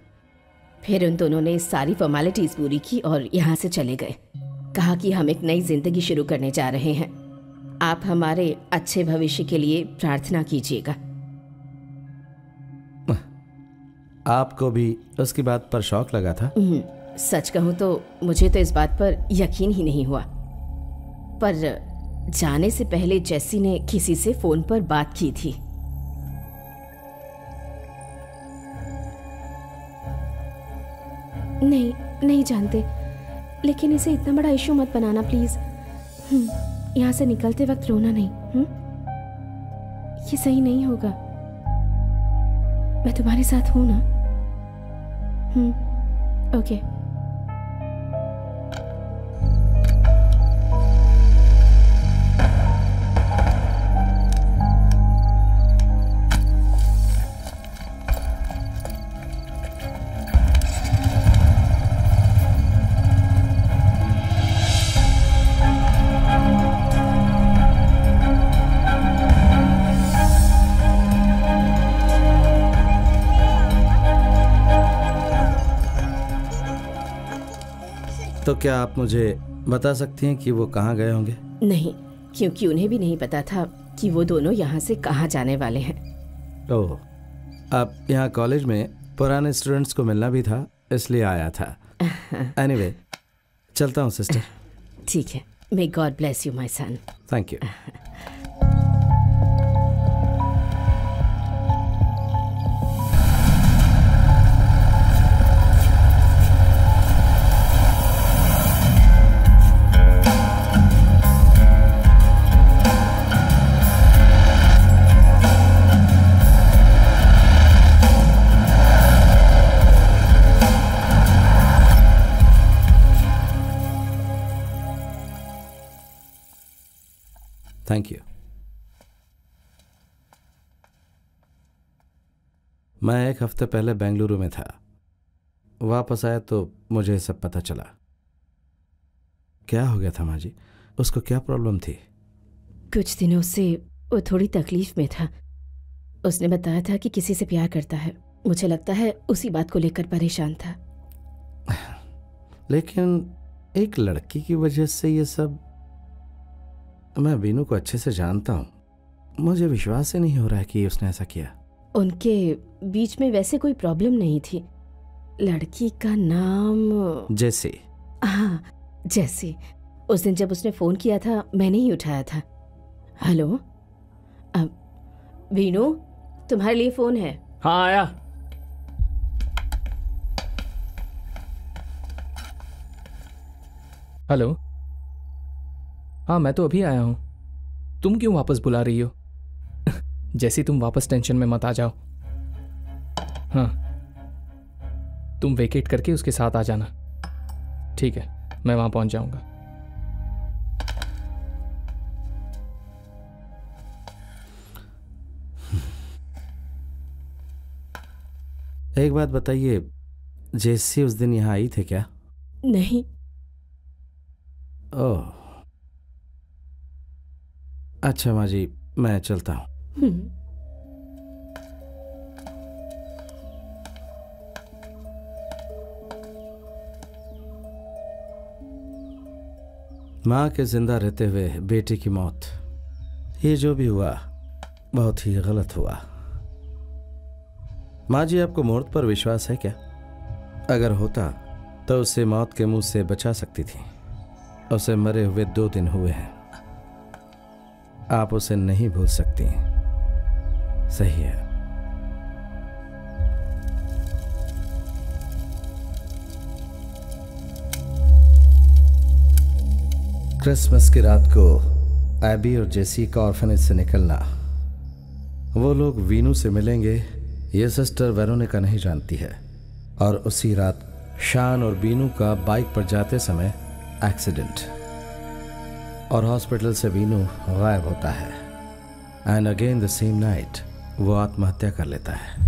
फिर उन दोनों ने सारी फॉर्मेलिटीज पूरी की और यहाँ से चले गए। कहा कि हम एक नई जिंदगी शुरू करने जा रहे हैं, आप हमारे अच्छे भविष्य के लिए प्रार्थना कीजिएगा। आपको भी उसकी बात पर शौक लगा था? सच कहूँ तो मुझे तो इस बात पर यकीन ही नहीं हुआ। पर जाने से पहले जेसी ने किसी से फोन पर बात की थी। नहीं नहीं जानते, लेकिन इसे इतना बड़ा इशू मत बनाना प्लीज। यहाँ से निकलते वक्त रोना नहीं। हुँ? ये सही नहीं होगा। मैं तुम्हारे साथ हूं ना। Hmm, okay. तो क्या आप मुझे बता सकती हैं कि वो कहाँ गए होंगे? नहीं, क्योंकि उन्हें भी नहीं पता था कि वो दोनों यहाँ से कहाँ जाने वाले हैं। ओह, आप यहाँ कॉलेज में पुराने स्टूडेंट्स को मिलना भी था, इसलिए आया था। एनीवे, चलता हूँ सिस्टर। ठीक है, may God bless you my son. Thank you. Thank you. मैं एक हफ्ते पहले बेंगलुरु में था, वापस आया तो मुझे सब पता चला। क्या हो गया था माँ जी? उसको क्या प्रॉब्लम थी? कुछ दिनों से वो थोड़ी तकलीफ में था। उसने बताया था कि किसी से प्यार करता है। मुझे लगता है उसी बात को लेकर परेशान था। लेकिन एक लड़की की वजह से ये सब। मैं वीनू को अच्छे से जानता हूँ, मुझे विश्वास ही नहीं हो रहा है कि उसने ऐसा किया। उनके बीच में वैसे कोई प्रॉब्लम नहीं थी। लड़की का नाम जैसी। हाँ, जैसी। उस दिन जब उसने फोन किया था मैंने ही उठाया था। हेलो, अब वीनू तुम्हारे लिए फोन है। हाँ, आया। हेलो। हाँ, मैं तो अभी आया हूँ। तुम क्यों वापस बुला रही हो? जैसी, तुम वापस टेंशन में मत आ जाओ। हाँ, तुम वेकेट करके उसके साथ आ जाना। ठीक है, मैं वहाँ पहुँच जाऊँगा। एक बात बताइए, जैसी उस दिन यहाँ आई थे क्या? नहीं। ओह, अच्छा माँ जी, मैं चलता हूँ। माँ के जिंदा रहते हुए बेटे की मौत, ये जो भी हुआ बहुत ही गलत हुआ। माँ जी, आपको मौत पर विश्वास है क्या? अगर होता तो उसे मौत के मुंह से बचा सकती थी। उसे मरे हुए दो दिन हुए हैं, आप उसे नहीं भूल सकती। सही है। क्रिसमस की रात को एबी और जेसिका ऑर्फनेज से निकलना। वो लोग वीनू से मिलेंगे ये सिस्टर वेरोनिका नहीं जानती है। और उसी रात शान और वीनू का बाइक पर जाते समय एक्सीडेंट, और हॉस्पिटल से वीनू गायब होता है। And again the same night वो आत्महत्या कर लेता है।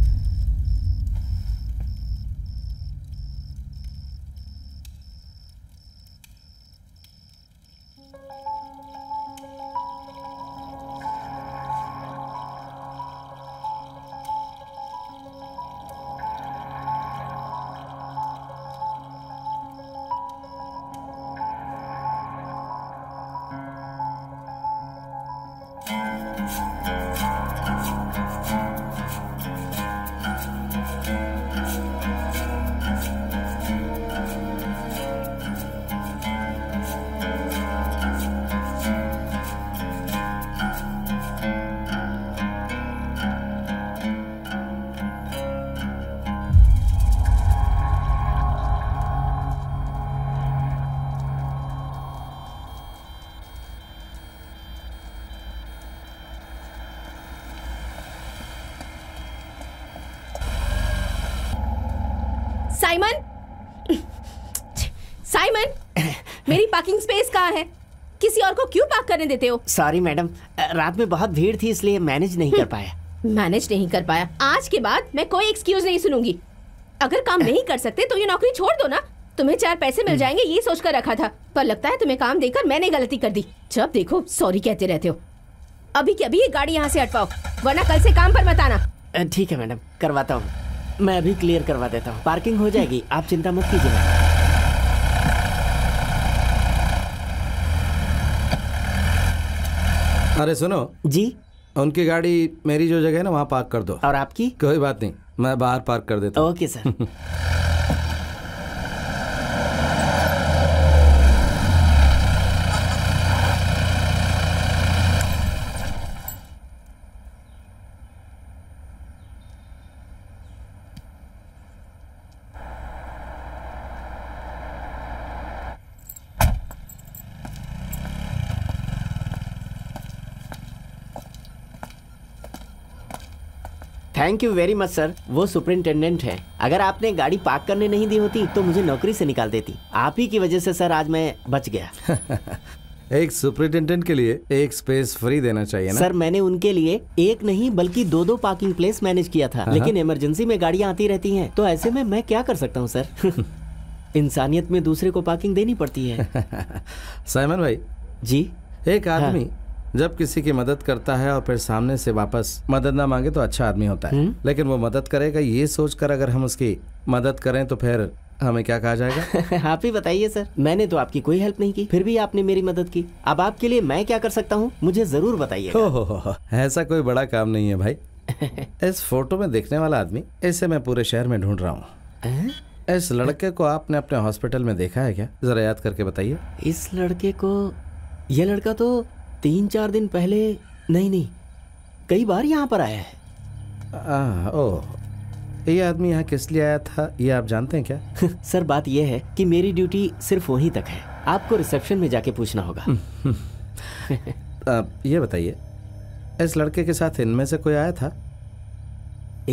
करने देते हो? सॉरी मैडम, रात में बहुत भीड़ थी इसलिए मैनेज नहीं कर पाया। मैनेज नहीं कर पाया? आज के बाद मैं कोई एक्सक्यूज नहीं सुनूंगी। अगर काम नहीं कर सकते तो ये नौकरी छोड़ दो ना। तुम्हें चार पैसे मिल जाएंगे ये सोचकर रखा था, पर लगता है तुम्हें काम देकर मैंने गलती कर दी। जब देखो सॉरी कहते रहते हो। अभी की अभी ये गाड़ी यहाँ से हटवाओ, वरना कल से काम पर मत आना। ठीक है मैडम, करवाता हूँ। मैं अभी क्लियर करवा देता हूँ। पार्किंग हो जाएगी, आप चिंता मत कीजिए। अरे सुनो जी, उनकी गाड़ी मेरी जो जगह है ना वहाँ पार्क कर दो। और आपकी? कोई बात नहीं, मैं बाहर पार्क कर देता हूँ। Okay sir. Thank you very much sir. वो सुपरिंटेंडेंट है, अगर आपने गाड़ी पार्क करने नहीं दी होती तो मुझे नौकरी से निकाल देती। आप ही की वजह से सर आज मैं बच गया। एक सुपरिंटेंडेंट के लिए एक स्पेस फ्री देना चाहिए ना? सर मैंने उनके लिए एक नहीं बल्कि दो दो पार्किंग प्लेस मैनेज किया था, लेकिन इमरजेंसी में गाड़ियाँ आती रहती हैं, तो ऐसे में मैं क्या कर सकता हूँ सर। इंसानियत में दूसरे को पार्किंग देनी पड़ती है। साइमन भाई जी, एक आदमी जब किसी की मदद करता है और फिर सामने से वापस मदद ना मांगे तो अच्छा आदमी होता है, लेकिन वो मदद करेगा ये सोचकर अगर हम उसकी मदद करें तो फिर हमें क्या कहा जाएगा? आप ही बताइए सर, मैंने तो आपकी कोई हेल्प नहीं की, फिर भी आपने मेरी मदद की। अब आपके लिए मैं क्या कर सकता हूँ मुझे जरूर बताइए। हो हो हो, ऐसा कोई बड़ा काम नहीं है भाई। इस फोटो में देखने वाला आदमी, इसे मैं पूरे शहर में ढूंढ रहा हूँ। इस लड़के को आपने अपने हॉस्पिटल में देखा है क्या? जरा याद करके बताइए। इस लड़के को, ये लड़का तो तीन चार दिन पहले, नहीं नहीं कई बार यहाँ पर आया है। आ, ओ, ये आदमी यहाँ किस लिए आया था ये आप जानते हैं क्या? सर बात यह है कि मेरी ड्यूटी सिर्फ वहीं तक है, आपको रिसेप्शन में जाके पूछना होगा। आप ये बताइए, इस लड़के के साथ इनमें से कोई आया था?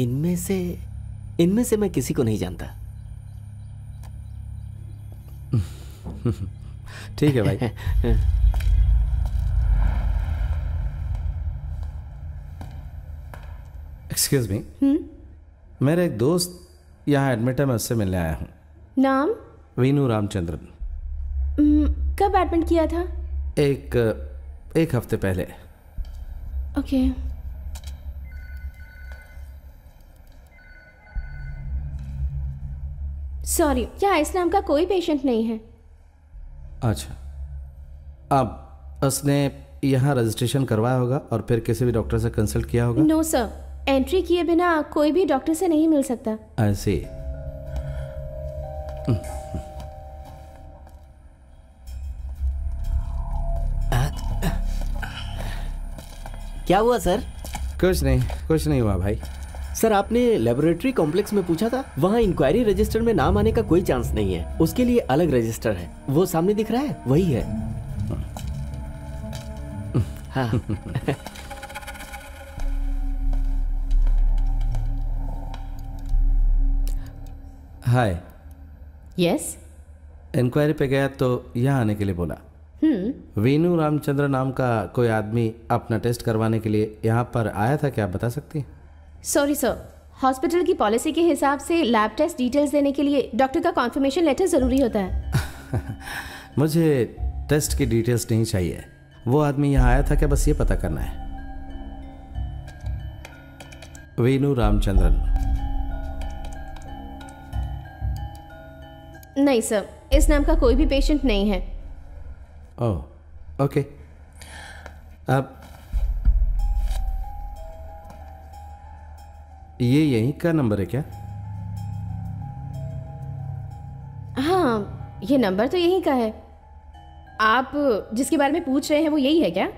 इनमें से इनमें से मैं किसी को नहीं जानता। ठीक है भाई। एक्सक्यूज मी, मेरा एक दोस्त यहाँ एडमिट है, मैं उससे मिलने आया हूँ। नाम? वीनू रामचंद्रन। hmm, कब एडमिट किया था? एक एक हफ्ते पहले। Okay okay. सॉरी, क्या इस नाम का कोई पेशेंट नहीं है? अच्छा, अब उसने यहाँ रजिस्ट्रेशन करवाया होगा और फिर किसी भी डॉक्टर से कंसल्ट किया होगा? नो no, सर, एंट्री किए बिना कोई भी डॉक्टर से नहीं मिल सकता। ऐसे क्या हुआ सर? कुछ नहीं, कुछ नहीं हुआ भाई। सर आपने लेबोरेटरी कॉम्प्लेक्स में पूछा था, वहाँ इंक्वायरी रजिस्टर में नाम आने का कोई चांस नहीं है, उसके लिए अलग रजिस्टर है, वो सामने दिख रहा है वही है। हाँ। हाय। यस। इंक्वायरी पे गया तो यहाँ आने के लिए बोला। हम्म। वीनू रामचंद्र नाम का कोई आदमी अपना टेस्ट करवाने के लिए यहाँ पर आया था, क्या आप बता सकती हैं? सॉरी सर, हॉस्पिटल की पॉलिसी के हिसाब से लैब टेस्ट डिटेल्स देने के लिए डॉक्टर का कॉन्फर्मेशन लेटर ज़रूरी होता है। मुझे टेस्ट की डिटेल्स नहीं चाहिए, वो आदमी यहाँ आया था क्या बस ये पता करना है। वीनू रामचंद्रन। नहीं सर, इस नाम का कोई भी पेशेंट नहीं है। Oh okay. अब ये यहीं का नंबर है क्या? हाँ, ये नंबर तो यहीं का है। आप जिसके बारे में पूछ रहे हैं वो यही है क्या?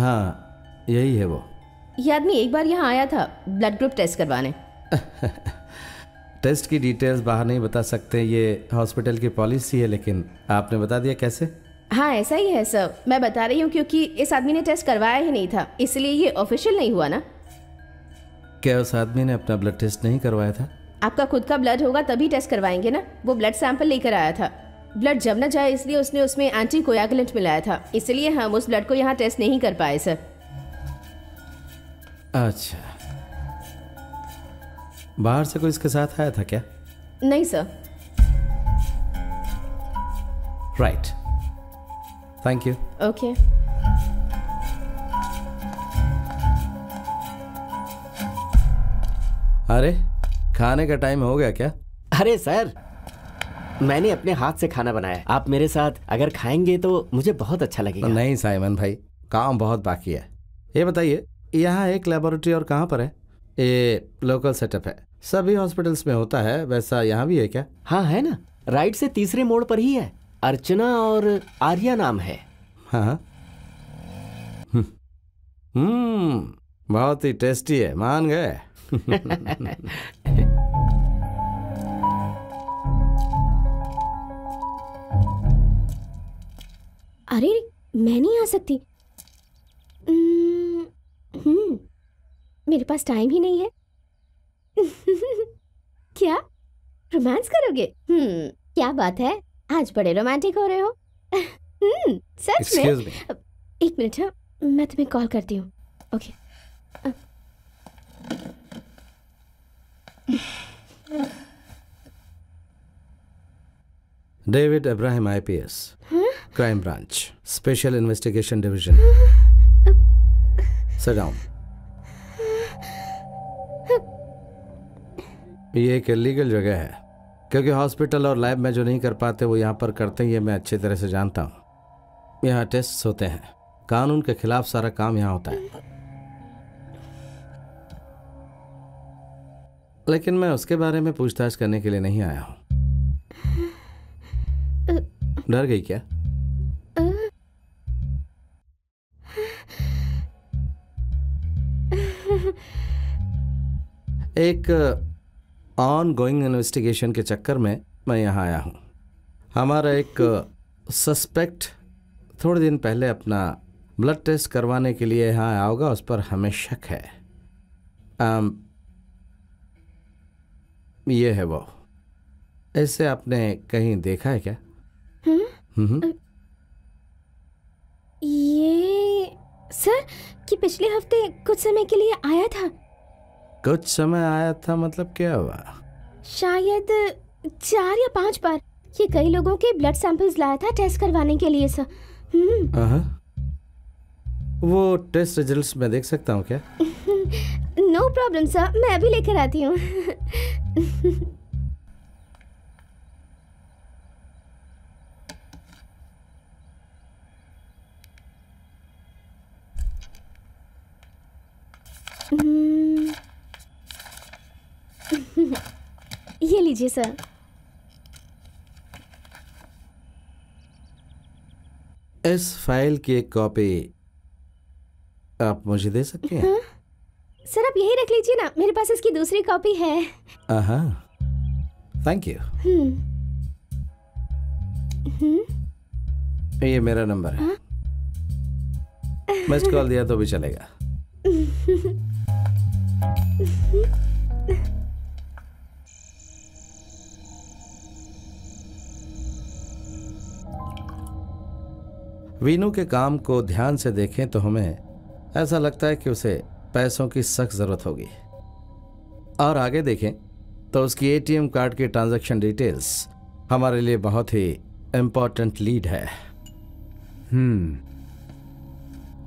हाँ यही है वो। ये आदमी एक बार यहाँ आया था ब्लड ग्रुप टेस्ट करवाने। टेस्ट की डिटेल्स बाहर नहीं बता सकते, ये हॉस्पिटल की पॉलिसी है, लेकिन आपने बता दिया कैसे। हाँ ऐसा ही है सर, मैं बता रही हूँ क्योंकि इस आदमी ने टेस्ट करवाया ही नहीं था, इसलिए ये ऑफिशियल नहीं हुआ ना। क्या उस आदमी ने अपना ब्लड टेस्ट नहीं करवाया था? आपका खुद का ब्लड होगा तभी टेस्ट करवाएंगे ना। वो ब्लड सैंपल लेकर आया था, ब्लड जम न जाए इसलिए उसने उसमें एंटी कोयागुलेंट मिलाया था, इसलिए हम उस ब्लड को यहाँ टेस्ट नहीं कर पाए सर। अच्छा, बाहर से कोई इसके साथ आया था क्या? नहीं sir. Right, thank you. Okay. अरे खाने का टाइम हो गया क्या? अरे सर, मैंने अपने हाथ से खाना बनाया, आप मेरे साथ अगर खाएंगे तो मुझे बहुत अच्छा लगेगा। नहीं साइमन भाई, काम बहुत बाकी है, ये बताइए, यहाँ एक लेबोरेटरी और कहाँ पर है? ये लोकल सेटअप है, सभी हॉस्पिटल्स में होता है, वैसा यहाँ भी है क्या? हाँ है ना, राइट से तीसरे मोड़ पर ही है। अर्चना और आर्या नाम है। हाँ हम्म, बहुत ही टेस्टी है, मान गए। अरे मैं नहीं आ सकती, हम्म, मेरे पास टाइम ही नहीं है। क्या रोमांस करोगे? हम्म, क्या बात है, आज बड़े रोमांटिक हो रहे हो। हम्म, सच में? Excuse me. एक मिनट, हाँ मैं तुम्हें कॉल करती हूँ। Okay okay. David Abraham I P S, crime branch, special investigation division. Sit down. ये एक इलीगल जगह है, क्योंकि हॉस्पिटल और लैब में जो नहीं कर पाते वो यहाँ पर करते हैं, ये मैं अच्छी तरह से जानता हूँ। यहाँ टेस्ट्स होते हैं, कानून के खिलाफ सारा काम यहाँ होता है। लेकिन मैं उसके बारे में पूछताछ करने के लिए नहीं आया हूँ। डर गई क्या? एक ऑन गोइंग इन्वेस्टिगेशन के चक्कर में मैं यहाँ आया हूँ। हमारा एक सस्पेक्ट थोड़े दिन पहले अपना ब्लड टेस्ट करवाने के लिए यहाँ आया होगा, उस पर हमें शक है। आम, ये है वो। ऐसे आपने कहीं देखा है क्या? हम्म, ये सर कि पिछले हफ्ते कुछ समय के लिए आया था। कुछ समय आया था मतलब क्या हुआ? शायद चार या पांच बार ये कई लोगों के ब्लड सैंपल्स लाया था टेस्ट करवाने के लिए सर। हम्म, वो टेस्ट रिजल्ट्स मैं देख सकता हूँ क्या? नो प्रॉब्लम सर, मैं अभी लेकर आती हूँ। ये लीजिए सर। इस फाइल की एक कॉपी आप मुझे दे सकते हैं? हाँ? सर आप यही रख लीजिए ना, मेरे पास इसकी दूसरी कॉपी है। हाँ, थैंक यू। हम्म, ये मेरा नंबर है। हाँ? मिस्ड कॉल दिया तो भी चलेगा। वीनू के काम को ध्यान से देखें तो हमें ऐसा लगता है कि उसे पैसों की सख्त जरूरत होगी। और आगे देखें तो उसकी ए टी एम कार्ड की ट्रांजैक्शन डिटेल्स हमारे लिए बहुत ही इम्पोर्टेंट लीड है। हम्म,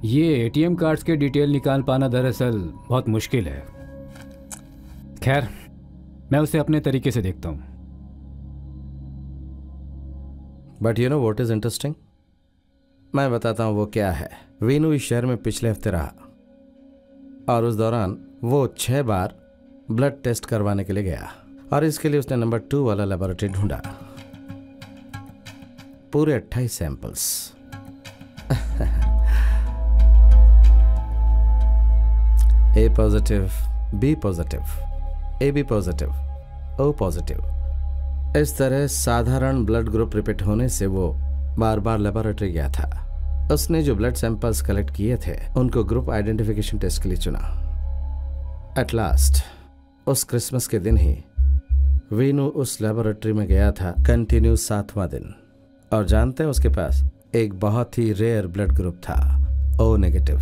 ये ए टी एम कार्ड्स के डिटेल निकाल पाना दरअसल बहुत मुश्किल है। खैर, मैं उसे अपने तरीके से देखता हूँ। But you know what is interesting, मैं बताता हूँ वो क्या है। वीनू इस शहर में पिछले हफ्ते रहा और उस दौरान वो छह बार ब्लड टेस्ट करवाने के लिए गया, और इसके लिए उसने नंबर टू वाला लेबोरेटरी ढूंढा। पूरे अट्ठाईस samples. A positive, B positive, A B positive, O positive. इस तरह साधारण ब्लड ग्रुप रिपीट होने से वो बार बार लेबोरेटरी गया था। उसने जो ब्लड सैंपल्स कलेक्ट किए थे उनको ग्रुप आइडेंटिफिकेशन टेस्ट के लिए चुना। एट लास्ट उस क्रिसमस के दिन ही वीनू उस लेबोरेटरी में गया था, कंटिन्यू सातवां दिन। और जानते हैं उसके पास एक बहुत ही रेयर ब्लड ग्रुप था, ओ नेगेटिव,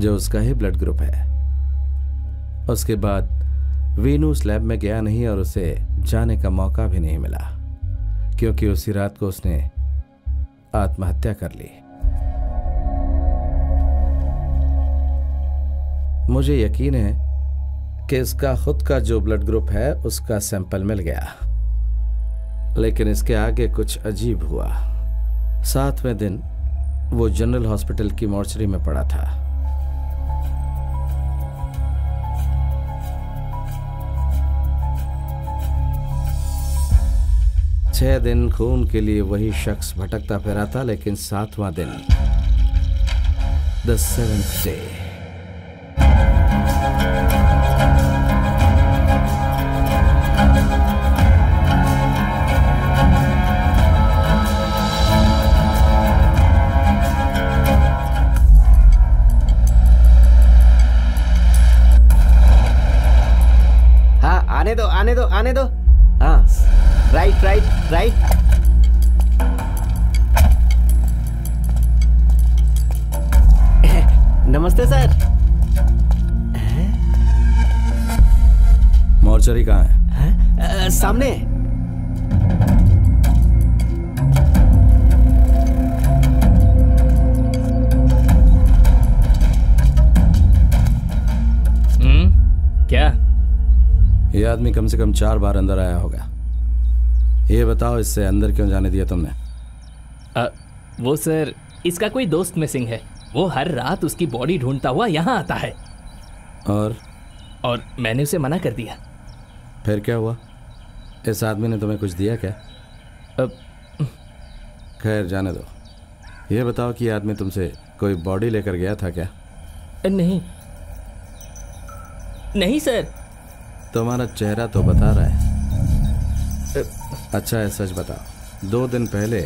जो उसका ही ब्लड ग्रुप है। उसके बाद वीनू उस लैब में गया नहीं और उसे जाने का मौका भी नहीं मिला, क्योंकि उसी रात को उसने आत्महत्या कर ली। मुझे यकीन है कि इसका खुद का जो ब्लड ग्रुप है उसका सैंपल मिल गया, लेकिन इसके आगे कुछ अजीब हुआ। सातवें दिन वो जनरल हॉस्पिटल की मॉर्चरी में पड़ा था। छह दिन खून के लिए वही शख्स भटकता फिरा था, लेकिन सातवां दिन द सेवेंथ डे आने दो आने दो आने दो हाँ राइट राइट राइट नमस्ते सर। मोर्चरी कहाँ है? आ, सामने। हम्म क्या ये आदमी कम से कम चार बार अंदर आया होगा। ये बताओ इससे अंदर क्यों जाने दिया तुमने? आ, वो सर इसका कोई दोस्त मिसिंग है, वो हर रात उसकी बॉडी ढूंढता हुआ यहाँ आता है। और और मैंने उसे मना कर दिया। फिर क्या हुआ? इस आदमी ने तुम्हें कुछ दिया क्या? अब खैर जाने दो। ये बताओ कि आदमी तुमसे कोई बॉडी लेकर गया था क्या? नहीं नहीं सर। तुम्हारा चेहरा तो बता रहा है। अच्छा है सच बताओ, दो दिन पहले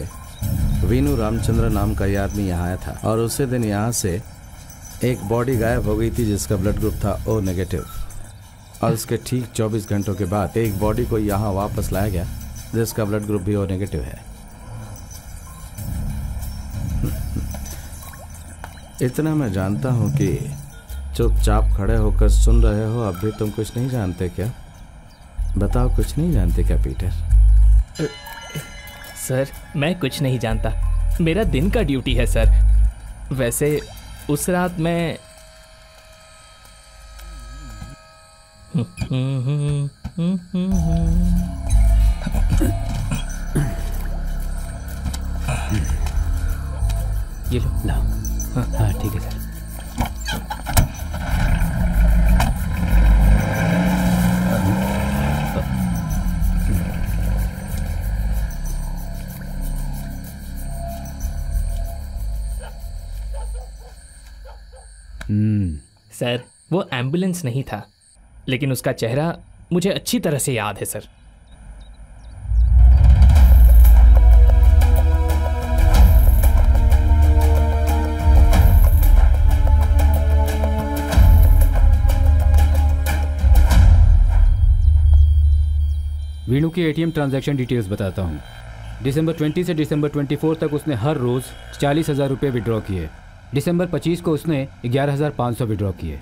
वीनू रामचंद्र नाम का ये आदमी यहाँ आया था और उसी दिन यहाँ से एक बॉडी गायब हो गई थी जिसका ब्लड ग्रुप था ओ नेगेटिव, और उसके ठीक चौबीस घंटों के बाद एक बॉडी को यहाँ वापस लाया गया जिसका ब्लड ग्रुप भी ओ नेगेटिव है। इतना मैं जानता हूँ कि चुपचाप खड़े होकर सुन रहे हो, अब भी तुम कुछ नहीं जानते क्या? बताओ कुछ नहीं जानते क्या पीटर? सर मैं कुछ नहीं जानता, मेरा दिन का ड्यूटी है सर। वैसे उस रात मैं ये लो लाओ। हाँ हाँ ठीक है सर। सर वो एम्बुलेंस नहीं था, लेकिन उसका चेहरा मुझे अच्छी तरह से याद है सर। वीणु की एटीएम ट्रांजैक्शन डिटेल्स बताता हूँ। दिसंबर बीस से दिसंबर चौबीस तक उसने हर रोज चालीस हजार रुपये विड्रॉ किए। दिसंबर पच्चीस को उसने ग्यारह हजार पाँच सौ विड्रॉ किए।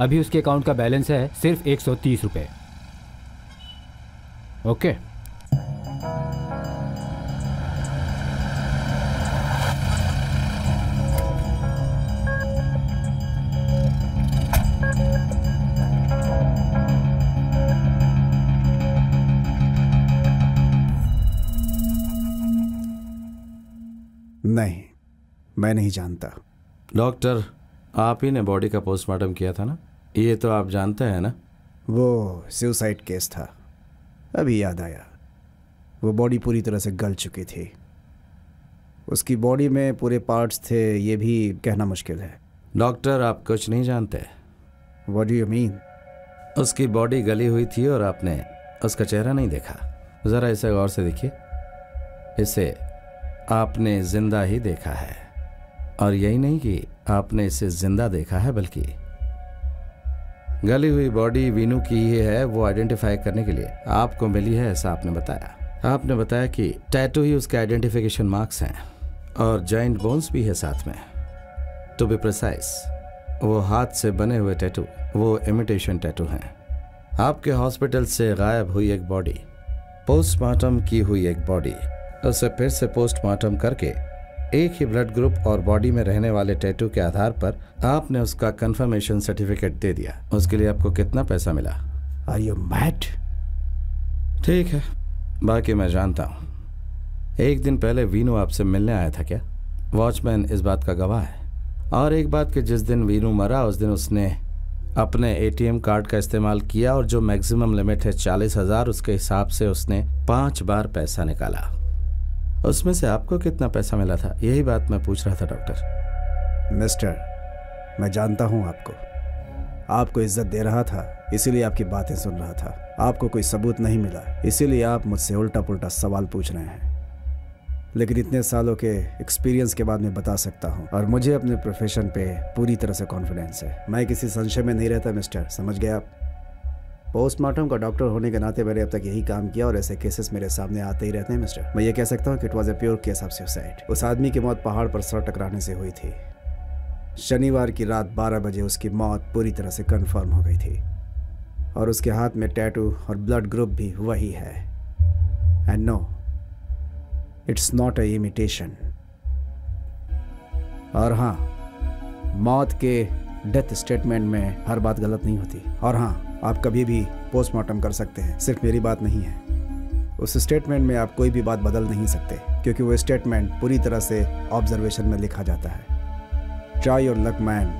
अभी उसके अकाउंट का बैलेंस है सिर्फ एक सौ तीस रुपये। ओके नहीं मैं नहीं जानता। डॉक्टर आप ही ने बॉडी का पोस्टमार्टम किया था ना, ये तो आप जानते हैं ना? वो सुसाइड केस था, अभी याद आया। वो बॉडी पूरी तरह से गल चुकी थी, उसकी बॉडी में पूरे पार्ट्स थे, ये भी कहना मुश्किल है। डॉक्टर आप कुछ नहीं जानते। What do you mean? उसकी बॉडी गली हुई थी और आपने उसका चेहरा नहीं देखा। ज़रा इसे गौर से देखिए, इसे आपने जिंदा ही देखा है, और यही नहीं कि आपने इसे जिंदा देखा है बल्कि गली हुई बॉडी वीनू की ही है। वो आइडेंटिफाई करने के लिए आपको मिली है ऐसा आपने बताया। आपने बताया कि टैटू ही उसके आइडेंटिफिकेशन मार्क्स हैं और जॉइंट बोन्स भी है साथ में। टू बी प्रिसाइज वो हाथ से बने हुए टैटू, वो इमिटेशन टैटू हैं। आपके हॉस्पिटल से गायब हुई एक बॉडी, पोस्टमार्टम की हुई एक बॉडी, उसे फिर से पोस्टमार्टम करके एक ही ब्लड ग्रुप और बॉडी में रहने वाले टैटू के आधार पर आपने उसका कंफर्मेशन सर्टिफिकेट दे दिया। उसके लिए आपको कितना पैसा मिला? Are you mad? ठीक है बाकी मैं जानता हूँ। एक दिन पहले वीनू आपसे मिलने आया था क्या? वॉचमैन इस बात का गवाह है। और एक बात कि जिस दिन वीनू मरा उस दिन उसने अपने एटीएम कार्ड का इस्तेमाल किया और जो मैक्सिमम लिमिट है चालीस हजार उसके हिसाब से उसने पांच बार पैसा निकाला। उसमें से आपको कितना पैसा मिला था, यही बात मैं पूछ रहा था डॉक्टर। मिस्टर, मैं जानता हूँ आपको, आपको इज्जत दे रहा था इसीलिए आपकी बातें सुन रहा था। आपको कोई सबूत नहीं मिला इसीलिए आप मुझसे उल्टा पुल्टा सवाल पूछ रहे हैं, लेकिन इतने सालों के एक्सपीरियंस के बाद मैं बता सकता हूँ और मुझे अपने प्रोफेशन पे पूरी तरह से कॉन्फिडेंस है। मैं किसी संशय में नहीं रहता मिस्टर, समझ गए आप। पोस्टमार्टम का डॉक्टर होने के नाते मैंने अब तक यही काम किया और ऐसे केसेस मेरे सामने आते ही रहते हैं मिस्टर। मैं ये कह सकता हूँ कि it was a pure case of suicide. उस आदमी की मौत पहाड़ पर सर टकराने से हुई थी। शनिवार की रात बारह बजे उसकी मौत पूरी तरह से कन्फर्म हो गई थी और उसके हाथ में टैटू और ब्लड ग्रुप भी वही है। And no, it's not a imitation. और हाँ, मौत के डेथ स्टेटमेंट में हर बात गलत नहीं होती। और हाँ, आप कभी भी पोस्टमार्टम कर सकते हैं, सिर्फ मेरी बात नहीं है। उस स्टेटमेंट में आप कोई भी बात बदल नहीं सकते क्योंकि वो स्टेटमेंट पूरी तरह से ऑब्जर्वेशन में लिखा जाता है। ट्राई योर लक मैन,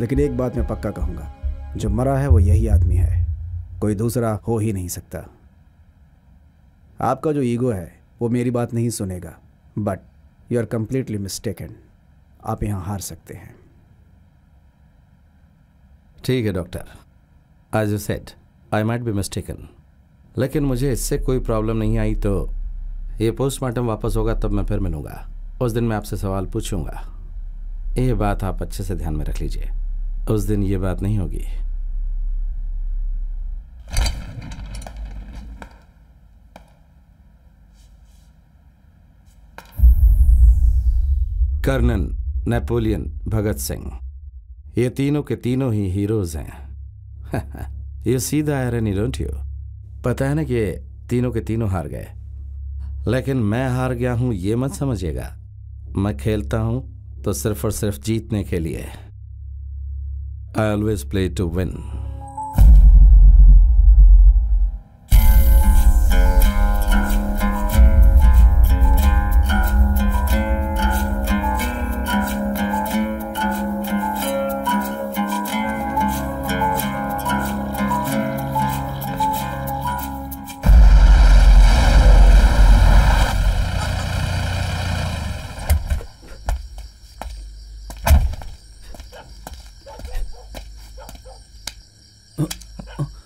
लेकिन एक बात मैं पक्का कहूँगा, जो मरा है वो यही आदमी है, कोई दूसरा हो ही नहीं सकता। आपका जो ईगो है वो मेरी बात नहीं सुनेगा, but you are completely mistaken. आप यहाँ हार सकते हैं। ठीक है doctor, as you said I might be mistaken, लेकिन मुझे इससे कोई प्रॉब्लम नहीं आई। तो ये पोस्टमार्टम वापस होगा तब मैं फिर मिलूँगा, उस दिन मैं आपसे सवाल पूछूँगा। ये बात आप अच्छे से ध्यान में रख लीजिए, उस दिन ये बात नहीं होगी। कर्नन, नेपोलियन, भगत सिंह, ये तीनों के तीनों ही हीरोज हैं। ये सीधा आयरन, डोंट यू? पता है ना कि ये तीनों के तीनों हार गए, लेकिन मैं हार गया हूँ ये मत समझिएगा। मैं खेलता हूँ तो सिर्फ और सिर्फ जीतने के लिए। I always play to win.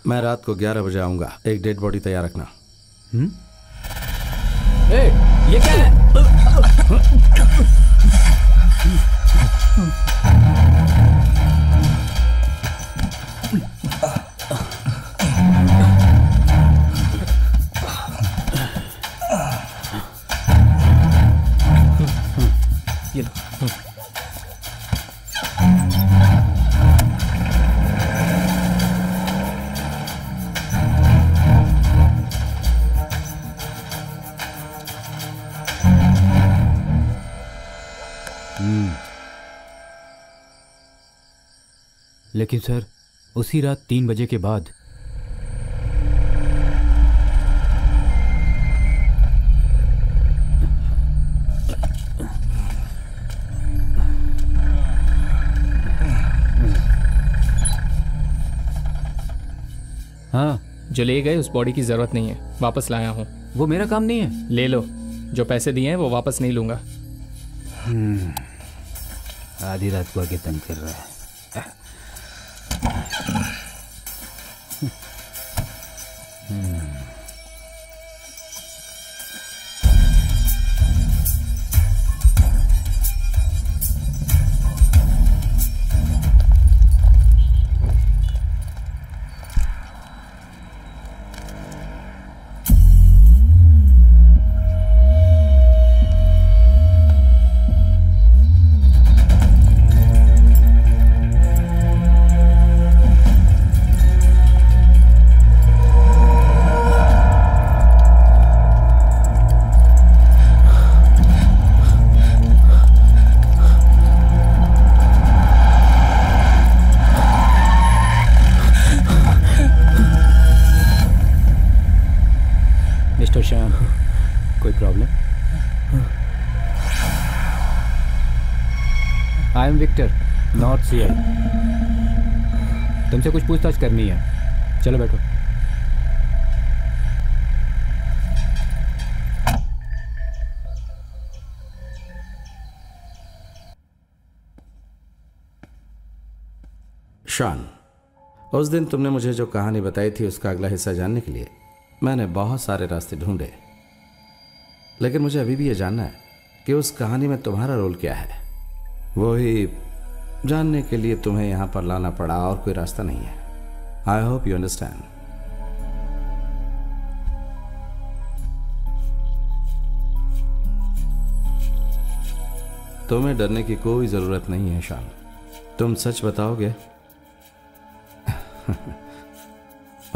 मैं रात को ग्यारह बजे आऊंगा, एक डेड बॉडी तैयार रखना। हम्म? ए, ये क्या है? ये लेकिन सर, उसी रात तीन बजे के बाद हाँ, जो ले गए उस बॉडी की जरूरत नहीं है, वापस लाया हूँ। वो मेरा काम नहीं है, ले लो। जो पैसे दिए हैं वो वापस नहीं लूंगा। आधी रात को आके तंग कर रहा है। I am Victor, not C I. तुमसे कुछ पूछताछ करनी है। चलो बैठो। शान, उस दिन तुमने मुझे जो कहानी बताई थी उसका अगला हिस्सा जानने के लिए मैंने बहुत सारे रास्ते ढूंढे, लेकिन मुझे अभी भी ये जानना है कि उस कहानी में तुम्हारा रोल क्या है। वही जानने के लिए तुम्हें यहाँ पर लाना पड़ा, और कोई रास्ता नहीं है। I hope you understand. तुम्हें डरने की कोई जरूरत नहीं है शान, तुम सच बताओगे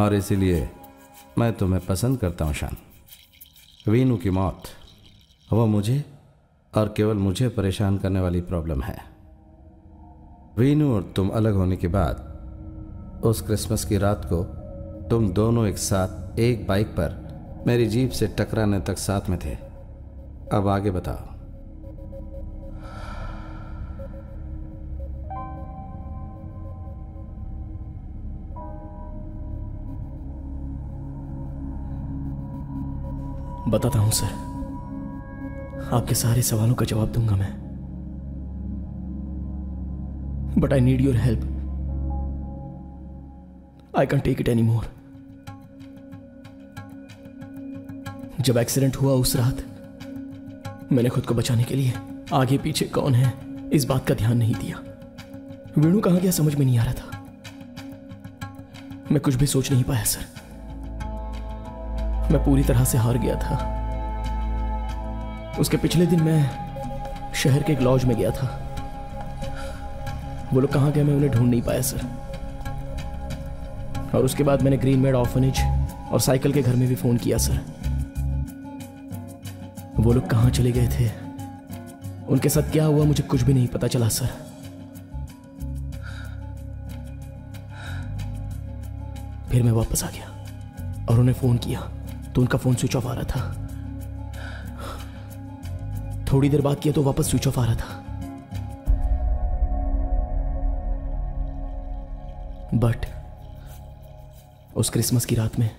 और इसीलिए मैं तुम्हें पसंद करता हूं शान। वीनू की मौत वो मुझे और केवल मुझे परेशान करने वाली प्रॉब्लम है। वीनू और तुम अलग होने के बाद उस क्रिसमस की रात को तुम दोनों एक साथ एक बाइक पर मेरी जीप से टकराने तक साथ में थे। अब आगे बताओ। बताता हूं सर, आपके सारे सवालों का जवाब दूंगा मैं, but I need your help. I can take it any more. जब एक्सीडेंट हुआ उस रात मैंने खुद को बचाने के लिए आगे पीछे कौन है इस बात का ध्यान नहीं दिया। वेणु कहां गया समझ में नहीं आ रहा था, मैं कुछ भी सोच नहीं पाया सर। मैं पूरी तरह से हार गया था। उसके पिछले दिन मैं शहर के एक लॉज में गया था, वो लोग कहाँ गए मैं उन्हें ढूंढ नहीं पाया सर। और उसके बाद मैंने ग्रीन मेड ऑर्फनेज और साइकिल के घर में भी फोन किया सर, वो लोग कहाँ चले गए थे, उनके साथ क्या हुआ मुझे कुछ भी नहीं पता चला सर। फिर मैं वापस आ गया और उन्हें फोन किया तो उनका फोन स्विच ऑफ आ रहा था। थोड़ी देर बात किया तो वापस स्विच ऑफ आ रहा था। बट उस क्रिसमस की रात में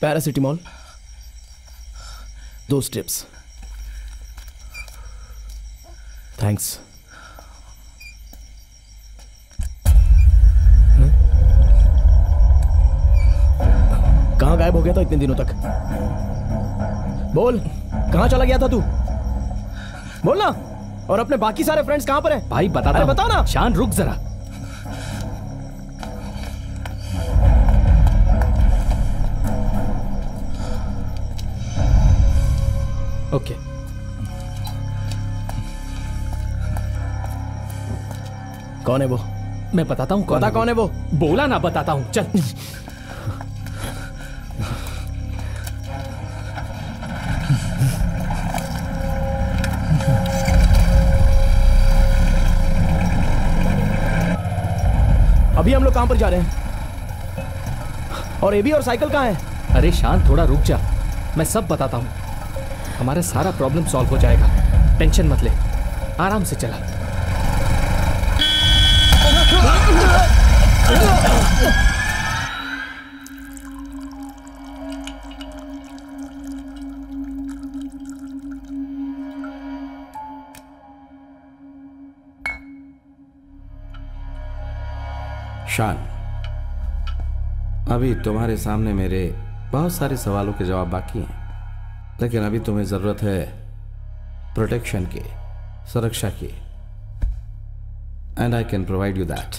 पैरासिटामोल दो स्ट्रिप्स। थैंक्स। कहां गायब हो गया था इतने दिनों तक? बोल, कहां चला गया था तू? बोल ना। और अपने बाकी सारे फ्रेंड्स कहां पर हैं? भाई बता दो। बताओ ना। शान रुक जरा। Okay okay. कौन है वो? मैं बताता हूँ। बता कौन है वो? बोला ना बताता हूँ। चल अभी हम लोग कहाँ पर जा रहे हैं? और एबी और साइकिल कहाँ है? अरे शान थोड़ा रुक जा, मैं सब बताता हूँ। हमारा सारा प्रॉब्लम सॉल्व हो जाएगा, टेंशन मत ले, आराम से चला। शान, अभी तुम्हारे सामने मेरे बहुत सारे सवालों के जवाब बाकी हैं, लेकिन अभी तुम्हें जरूरत है प्रोटेक्शन की, सुरक्षा की, and I can provide you that.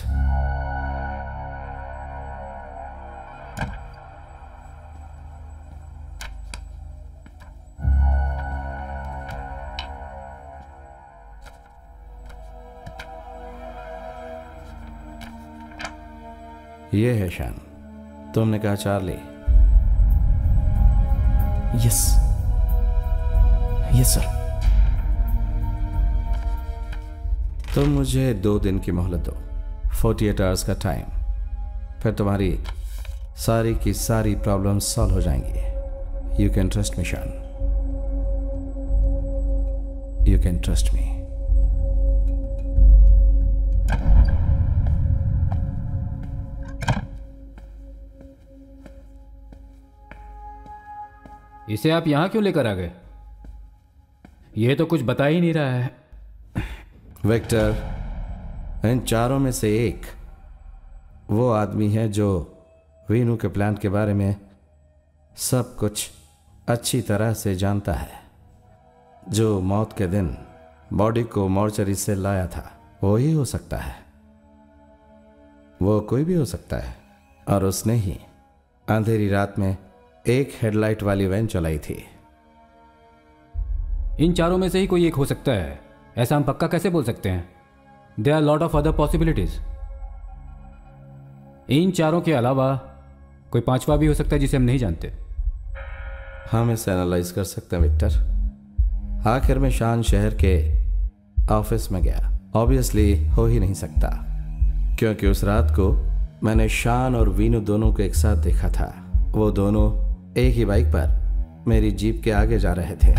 ये है शान, तुमने कहा Charlie. Yes yes. Yes sir. तुम मुझे दो दिन की मोहलत दो, फोर्टी एट आवर्स का टाइम। फिर तुम्हारी सारी की सारी प्रॉब्लम सॉल्व हो जाएंगी। यू कैन ट्रस्ट मी शान, यू कैन ट्रस्ट मी। इसे आप यहां क्यों लेकर आ गए? यह तो कुछ बता ही नहीं रहा है। विक्टर, इन चारों में से एक वो आदमी है जो वीनू के प्लान के बारे में सब कुछ अच्छी तरह से जानता है, जो मौत के दिन बॉडी को मॉर्चरी से लाया था। वो ही हो सकता है, वो कोई भी हो सकता है। और उसने ही अंधेरी रात में एक हेडलाइट वाली वैन चलाई थी। इन चारों में से ही कोई एक हो सकता है, ऐसा हम पक्का कैसे बोल सकते हैं? There are lot of other possibilities. इन चारों के अलावा कोई पांचवा भी हो सकता है जिसे हम नहीं जानते। हम इसे एनालाइज कर सकते हैं विक्टर। आखिर में शान शहर के ऑफिस में गया। ऑब्वियसली हो ही नहीं सकता, क्योंकि उस रात को मैंने शान और वीनू दोनों को एक साथ देखा था। वो दोनों एक ही बाइक पर मेरी जीप के आगे जा रहे थे,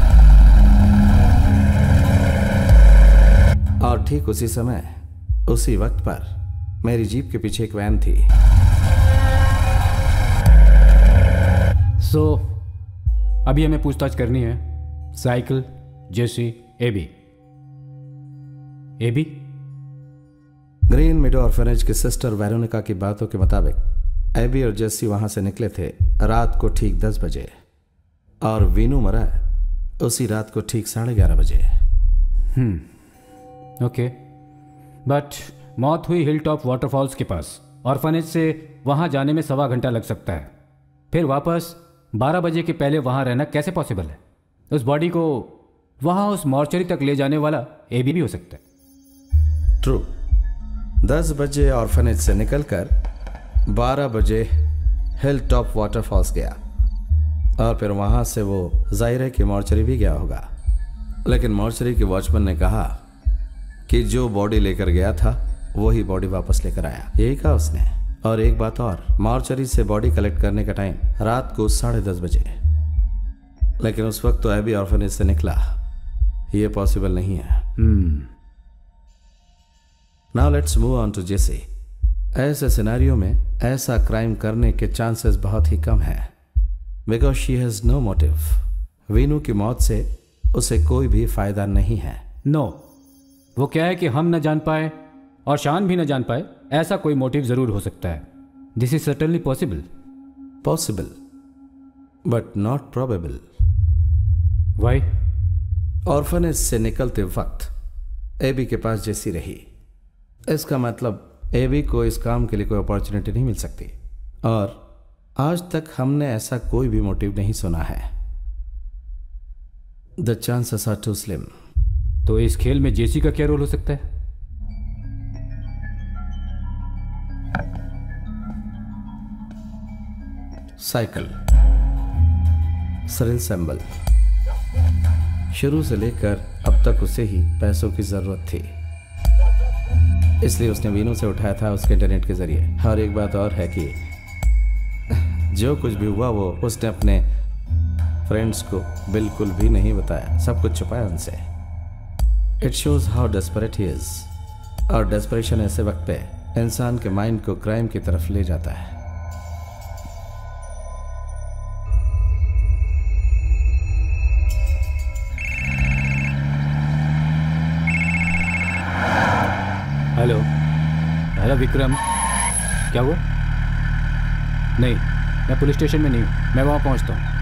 और ठीक उसी समय उसी वक्त पर मेरी जीप के पीछे एक वैन थी। सो so, अभी हमें पूछताछ करनी है। Cycle, Jessie, Abby. Abby Green made orphanage के सिस्टर वेरोनिका की बातों के मुताबिक एबी और जेसी वहां से निकले थे रात को ठीक दस बजे, और वीनू मरा उसी रात को ठीक साढ़े ग्यारह बजे। हम्म, ओके, बट मौत हुई हिल टॉप वाटरफॉल्स के पास। ऑर्फनेज से वहां जाने में सवा घंटा लग सकता है, फिर वापस बारह बजे के पहले वहां रहना कैसे पॉसिबल है? उस बॉडी को वहां उस मॉर्चरी तक ले जाने वाला एबी भी हो सकता है। ट्रू। दस बजे ऑर्फनेज से निकलकर बारह बजे हिल टॉप वाटरफॉल्स गया, और फिर वहाँ से वो जायरे की मॉर्चरी भी गया होगा। लेकिन मॉर्चरी के वॉचमैन ने कहा कि जो बॉडी लेकर गया था वही बॉडी वापस लेकर आया, यही कहा उसने। और एक बात और, मॉर्चरी से बॉडी कलेक्ट करने का टाइम रात को साढ़े दस बजे, लेकिन उस वक्त तो एबी ऑर्फनेज से निकला, ये पॉसिबल नहीं है। Now let's move on to Jessie. ऐसे सिनेरियो में ऐसा क्राइम करने के चांसेस बहुत ही कम है, because she has no motive. Veenu की मौत से उसे कोई भी फायदा नहीं है। No no. वो क्या है कि हम न जान पाए और शान भी न जान पाए, ऐसा कोई मोटिव जरूर हो सकता है। This is certainly possible, possible but not probable. Why? Orphanage से निकलते वक्त एबी के पास जेसी रही, इसका मतलब एबी को इस काम के लिए कोई अपॉर्चुनिटी नहीं मिल सकती, और आज तक हमने ऐसा कोई भी मोटिव नहीं सुना है। The chances are too slim. तो इस खेल में जेसी का क्या रोल हो सकता है? Cycle, Cyril Samuel. शुरू से लेकर अब तक उसे ही पैसों की जरूरत थी, इसलिए उसने वीनू से उठाया था उसके इंटरनेट के जरिए। और एक बात और है कि जो कुछ भी हुआ वो उसने अपने फ्रेंड्स को बिल्कुल भी नहीं बताया, सब कुछ छुपाया उनसे। It shows how desperate he is, और डेस्परेशन ऐसे वक्त पे इंसान के माइंड को क्राइम की तरफ ले जाता है। हेलो, हेलो विक्रम, क्या हुआ? नहीं, मैं पुलिस स्टेशन में नहीं हूँ, मैं वहाँ पहुँचता हूँ।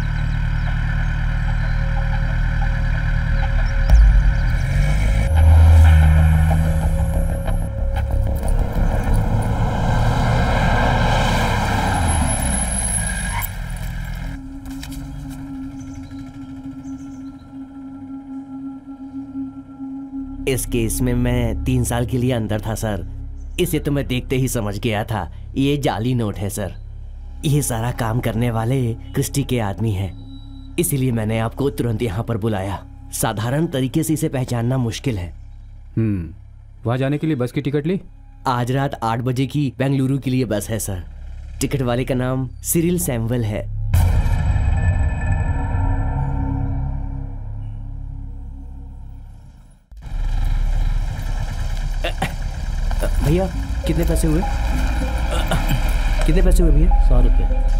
इस केस में मैं तीन साल के लिए अंदर था सर, इसे तो मैं देखते ही समझ गया था ये जाली नोट है सर। ये सारा काम करने वाले क्रिस्टी के आदमी हैं, इसीलिए मैंने आपको तुरंत यहाँ पर बुलाया। साधारण तरीके से इसे पहचानना मुश्किल है। हम्म, वहाँ जाने के लिए बस की टिकट ली? आज रात आठ बजे की बेंगलुरु के लिए बस है सर। टिकट वाले का नाम सिरिल सैमुअल है। भैया कितने पैसे हुए? कितने पैसे हुए भैया? सौ रुपये।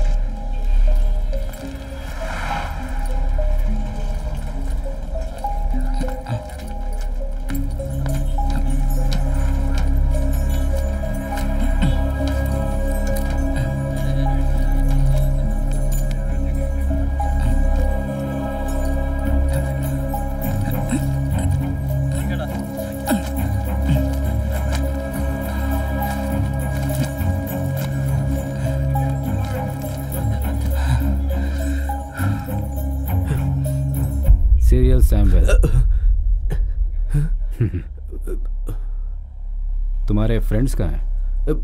तुम्हारे फ्रेंड्स कहाँ हैं?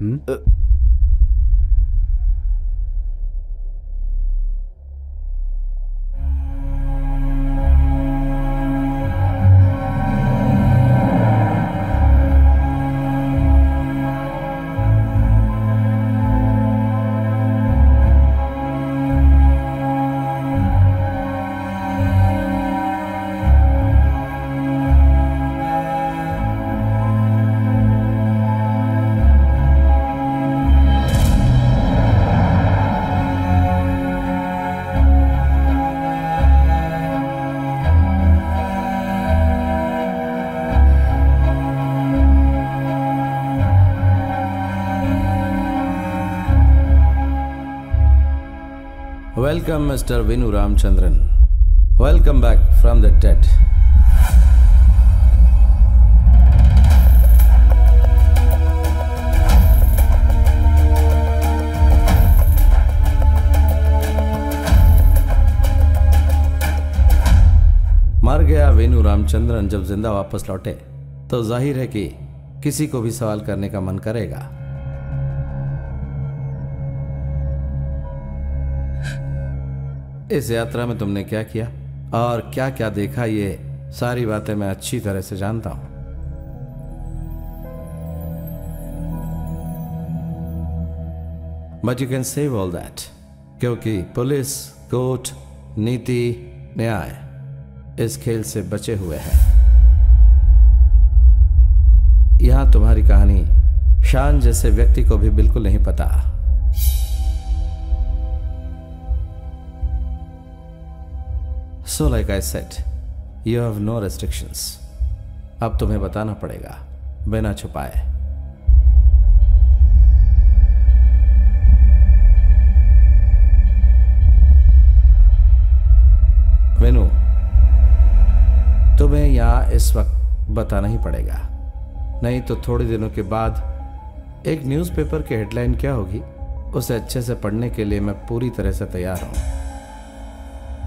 हम्म? Welcome, Mister Vinu Ramchandran. Welcome back from the dead. मर गया वेणु रामचंद्रन जब जिंदा वापस लौटे तो जाहिर है कि किसी को भी सवाल करने का मन करेगा। इस यात्रा में तुमने क्या किया और क्या क्या देखा, ये सारी बातें मैं अच्छी तरह से जानता हूं। But you can save all that, क्योंकि पुलिस, कोर्ट, नीति, न्याय इस खेल से बचे हुए हैं। यहां तुम्हारी कहानी शान जैसे व्यक्ति को भी बिल्कुल नहीं पता। So like I said, you have no restrictions. अब तुम्हें बताना पड़ेगा बिना छुपाए। वेनु, तुम्हें यहां इस वक्त बताना ही पड़ेगा, नहीं तो थोड़े दिनों के बाद एक न्यूज़पेपर की हेडलाइन क्या होगी उसे अच्छे से पढ़ने के लिए मैं पूरी तरह से तैयार हूं।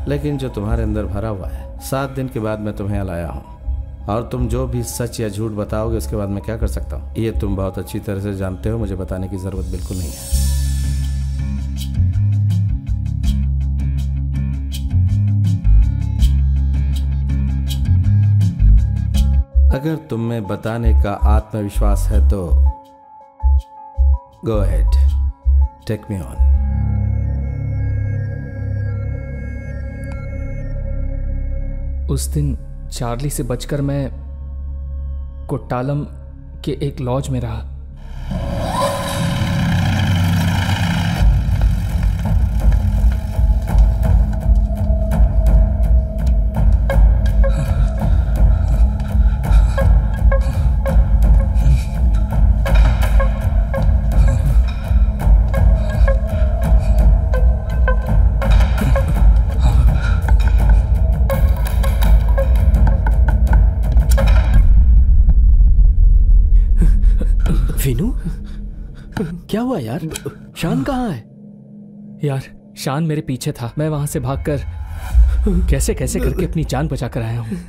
लेकिन जो तुम्हारे अंदर भरा हुआ है, सात दिन के बाद मैं तुम्हें लाया हूँ, और तुम जो भी सच या झूठ बताओगे उसके बाद मैं क्या कर सकता हूँ ये तुम बहुत अच्छी तरह से जानते हो। मुझे बताने की जरूरत बिल्कुल नहीं है। अगर तुम में बताने का आत्मविश्वास है तो go ahead, take me on. उस दिन चार्ली से बचकर मैं कोट्टालम के एक लॉज में रहा। क्या हुआ यार? शान कहाँ है? यार शान मेरे पीछे था, मैं वहां से भागकर कैसे कैसे करके अपनी जान बचा कर आया हूँ।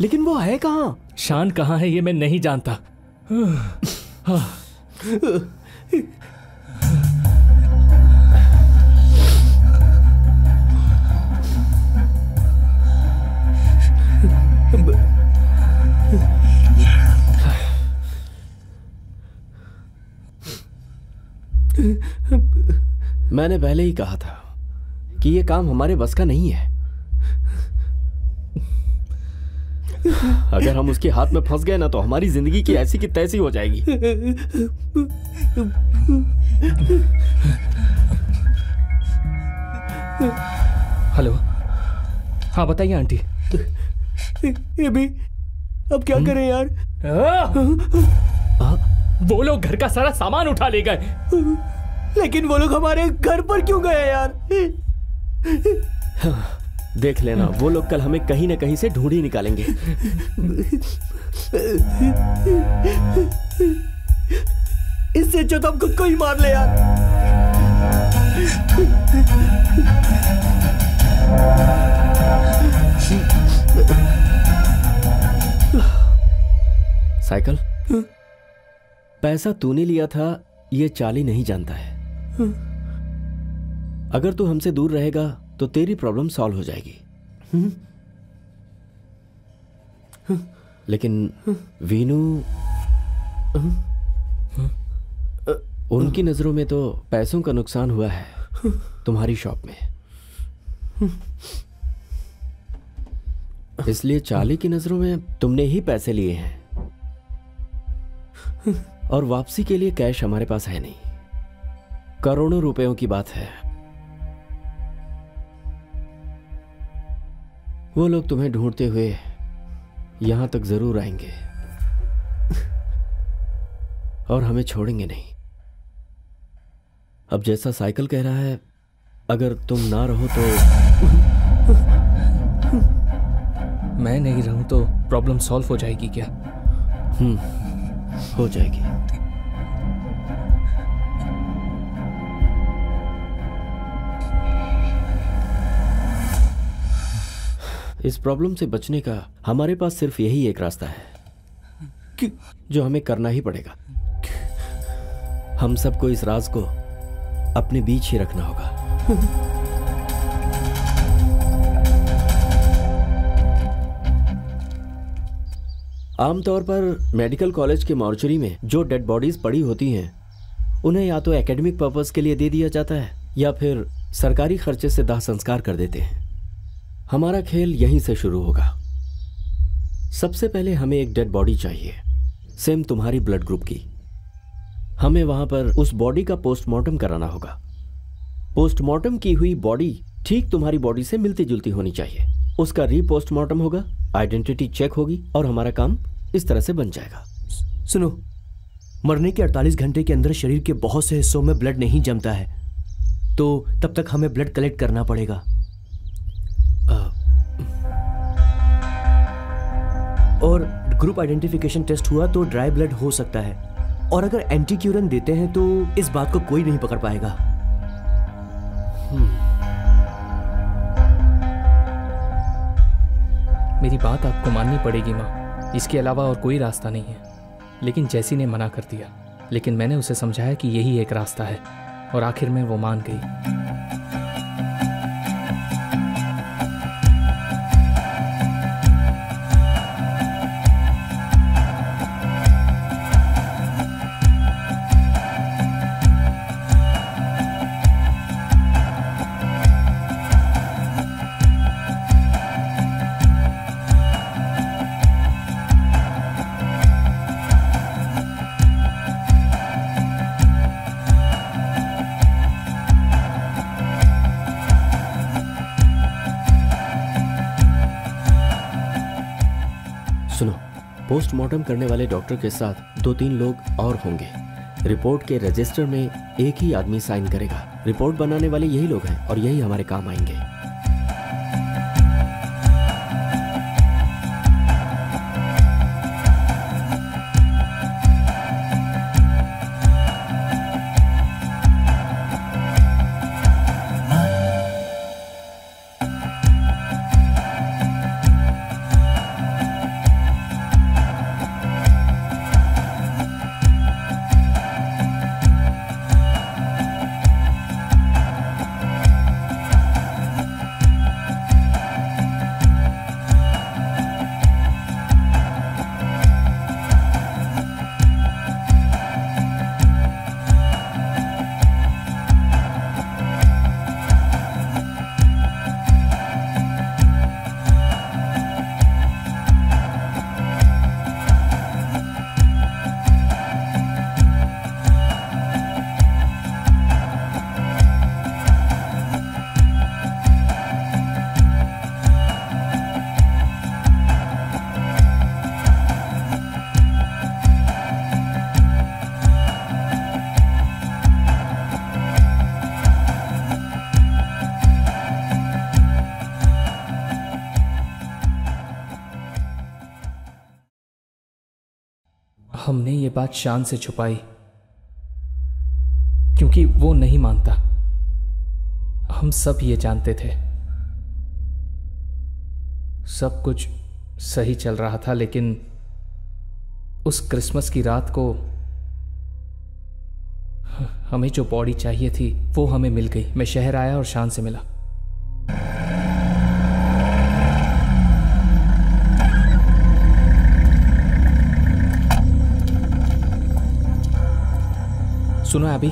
लेकिन वो है कहाँ? शान कहाँ है ये मैं नहीं जानता। मैंने पहले ही कहा था कि ये काम हमारे बस का नहीं है। अगर हम उसके हाथ में फंस गए ना तो हमारी जिंदगी की ऐसी की तैसी हो जाएगी। हेलो, हाँ बताइए आंटी। ये भी अब क्या हुँ? करें यार। आ? आ? वो लोग घर का सारा सामान उठा ले गए। लेकिन वो लोग हमारे घर पर क्यों गए यार? देख लेना, वो लोग कल हमें कहीं ना कहीं से ढूंढ ही निकालेंगे। इससे अच्छा तो हम खुद को ही मार ले यार। साइकिल, पैसा तूने लिया था ये चाली नहीं जानता है। अगर तू हमसे दूर रहेगा तो तेरी प्रॉब्लम सॉल्व हो जाएगी। हुँ? हुँ? लेकिन हुँ? वीनू हुँ? हुँ? उनकी हुँ? नजरों में तो पैसों का नुकसान हुआ है हुँ? तुम्हारी शॉप में हुँ? इसलिए चाली की नजरों में तुमने ही पैसे लिए हैं हुँ? और वापसी के लिए कैश हमारे पास है नहीं। करोड़ों रुपयों की बात है। वो लोग तुम्हें ढूंढते हुए यहां तक जरूर आएंगे और हमें छोड़ेंगे नहीं। अब जैसा साइकिल कह रहा है, अगर तुम ना रहो तो मैं नहीं रहूं तो प्रॉब्लम सॉल्व हो जाएगी क्या? हम्म, हो जाएगी। इस प्रॉब्लम से बचने का हमारे पास सिर्फ यही एक रास्ता है जो हमें करना ही पड़ेगा। हम सबको इस राज को अपने बीच ही रखना होगा। आमतौर पर मेडिकल कॉलेज के मॉर्चरी में जो डेड बॉडीज पड़ी होती हैं, उन्हें या तो एकेडमिक पर्पस के लिए दे दिया जाता है या फिर सरकारी खर्चे से दाह संस्कार कर देते हैं। हमारा खेल यहीं से शुरू होगा। सबसे पहले हमें एक डेड बॉडी चाहिए, सेम तुम्हारी ब्लड ग्रुप की। हमें वहां पर उस बॉडी का पोस्टमार्टम कराना होगा। पोस्टमार्टम की हुई बॉडी ठीक तुम्हारी बॉडी से मिलती जुलती होनी चाहिए। उसका रीपोस्टमार्टम होगा, आइडेंटिटी चेक होगी और हमारा काम इस तरह से बन जाएगा। सुनो, मरने के अड़तालीस घंटे के अंदर शरीर के बहुत से हिस्सों में ब्लड नहीं जमता है, तो तब तक हमें ब्लड कलेक्ट करना पड़ेगा। और ग्रुप आइडेंटिफिकेशन टेस्ट हुआ तो ड्राई ब्लड हो सकता है, और अगर एंटीक्यूरन देते हैं तो इस बात को कोई नहीं पकड़ पाएगा। मेरी बात आपको माननी पड़ेगी माँ, इसके अलावा और कोई रास्ता नहीं है। लेकिन जैसी ने मना कर दिया, लेकिन मैंने उसे समझाया कि यही एक रास्ता है और आखिर में वो मान गई। पोस्टमार्टम करने वाले डॉक्टर के साथ दो तीन लोग और होंगे। रिपोर्ट के रजिस्टर में एक ही आदमी साइन करेगा। रिपोर्ट बनाने वाले यही लोग हैं और यही हमारे काम आएंगे। हमने ये बात शान से छुपाई क्योंकि वो नहीं मानता। हम सब ये जानते थे। सब कुछ सही चल रहा था, लेकिन उस क्रिसमस की रात को हमें जो बॉडी चाहिए थी वो हमें मिल गई। मैं शहर आया और शान से मिला। सुनो अभी,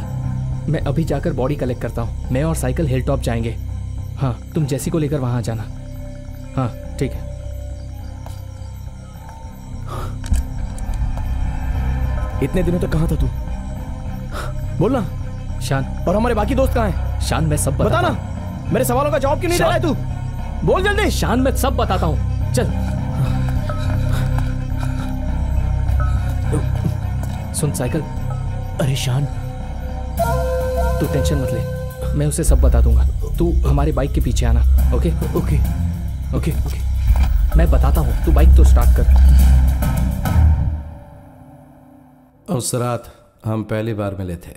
मैं अभी जाकर बॉडी कलेक्ट करता हूँ। मैं और साइकिल हिल टॉप जाएंगे। हाँ, तुम जेसी को लेकर वहाँ आ जाना। हाँ ठीक है। इतने दिनों तक कहाँ था तू? बोलना शान। और हमारे बाकी दोस्त कहाँ हैं? शान मैं सब बताता हूँ। मेरे सवालों का जवाब क्यों नहीं दे रहा है तू? बोल जल्दी। शान मैं सब बताता हूँ, चल। सुन साइकिल। अरे शान तू टेंशन मत ले, मैं उसे सब बता दूंगा। तू हमारे बाइक के पीछे आना। ओके ओके ओके ओके मैं बताता हूँ, तू बाइक तो स्टार्ट कर। उस रात हम पहली बार मिले थे।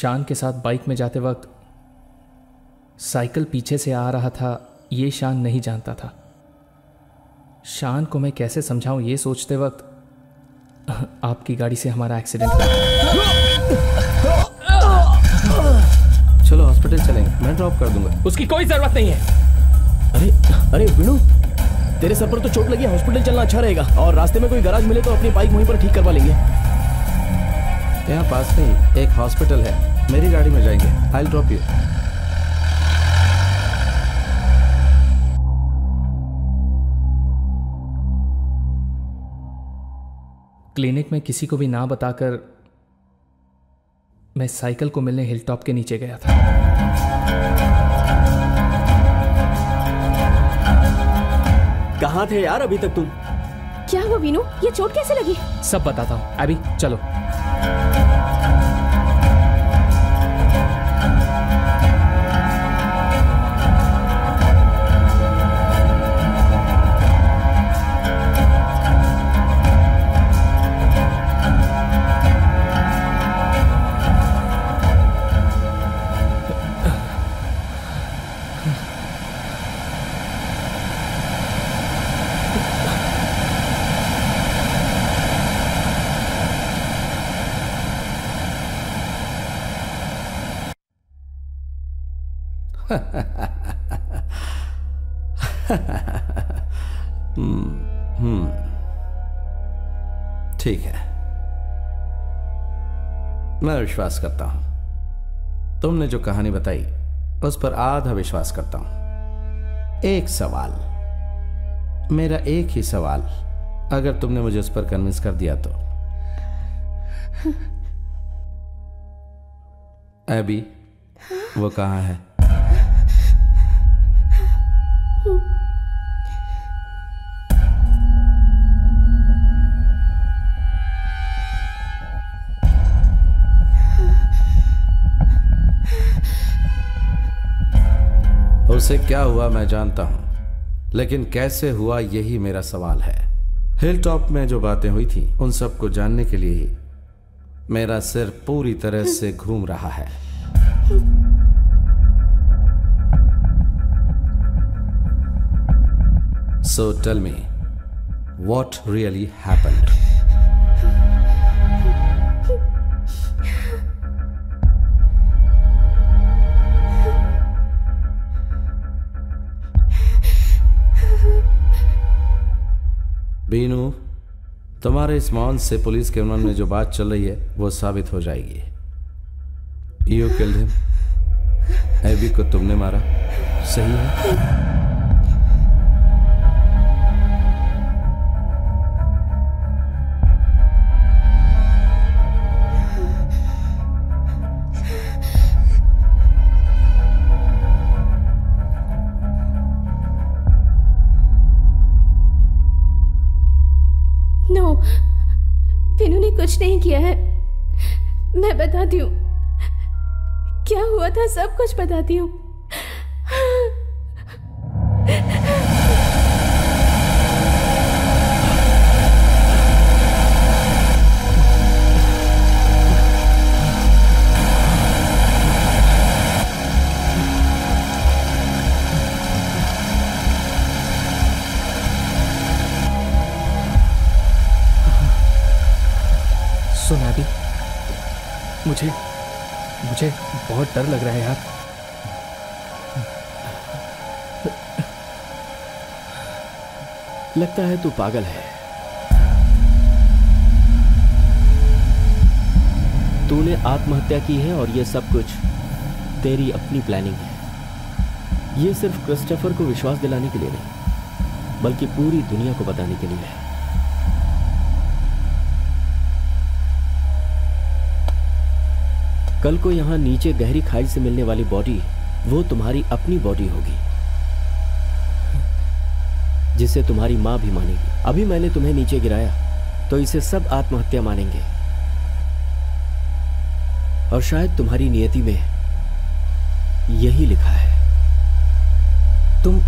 शान के साथ बाइक में जाते वक्त साइकिल पीछे से आ रहा था, ये शान नहीं जानता था। शान को मैं कैसे समझाऊं ये सोचते वक्त आपकी गाड़ी से हमारा एक्सीडेंट हुआ। चलो हॉस्पिटल चलेंगे, मैं ड्रॉप कर दूंगा। उसकी कोई जरूरत नहीं है। अरे अरे विनु, तेरे सर पर तो चोट लगी है, हॉस्पिटल चलना अच्छा रहेगा। और रास्ते में कोई गैराज मिले तो अपनी बाइक वहीं पर ठीक करवा लेंगे। यहाँ पास में एक हॉस्पिटल है, मेरी गाड़ी में जाएंगे। I will drop you. Clinic में किसी को भी ना बताकर मैं साइकिल को मिलने हिल टॉप के नीचे गया था। कहाँ थे यार अभी तक तुम? क्या हुआ वीनू, ये चोट कैसे लगी? सब बताता हूँ अभी, चलो। ठीक है, मैं विश्वास करता हूं। तुमने जो कहानी बताई उस पर आधा विश्वास करता हूं। एक सवाल, मेरा एक ही सवाल, अगर तुमने मुझे उस पर कन्विंस कर दिया तो। अभी वो कहां है? उसे क्या हुआ मैं जानता हूं, लेकिन कैसे हुआ यही मेरा सवाल है। हिल टॉप में जो बातें हुई थी उन सब को जानने के लिए ही मेरा सिर पूरी तरह से घूम रहा है। So tell me, what really happened? Binu, तुम्हारे इस मौन से पुलिस के मन में जो बात चल रही है वो साबित हो जाएगी। You killed him. एबी को तुमने मारा, सही है? नो, विनु ने कुछ नहीं किया है। मैं बताती हूँ क्या हुआ था, सब कुछ बताती हूँ। मुझे मुझे बहुत डर लग रहा है यार। लगता है तू पागल है। तूने आत्महत्या की है और ये सब कुछ तेरी अपनी प्लानिंग है। ये सिर्फ क्रिस्टोफर को विश्वास दिलाने के लिए नहीं, बल्कि पूरी दुनिया को बताने के लिए है। कल को यहाँ नीचे गहरी खाई से मिलने वाली बॉडी, वो तुम्हारी अपनी बॉडी होगी, जिसे तुम्हारी माँ भी मानेगी। अभी मैंने तुम्हें नीचे गिराया तो इसे सब आत्महत्या मानेंगे, और शायद तुम्हारी नियति में यही लिखा है। तुम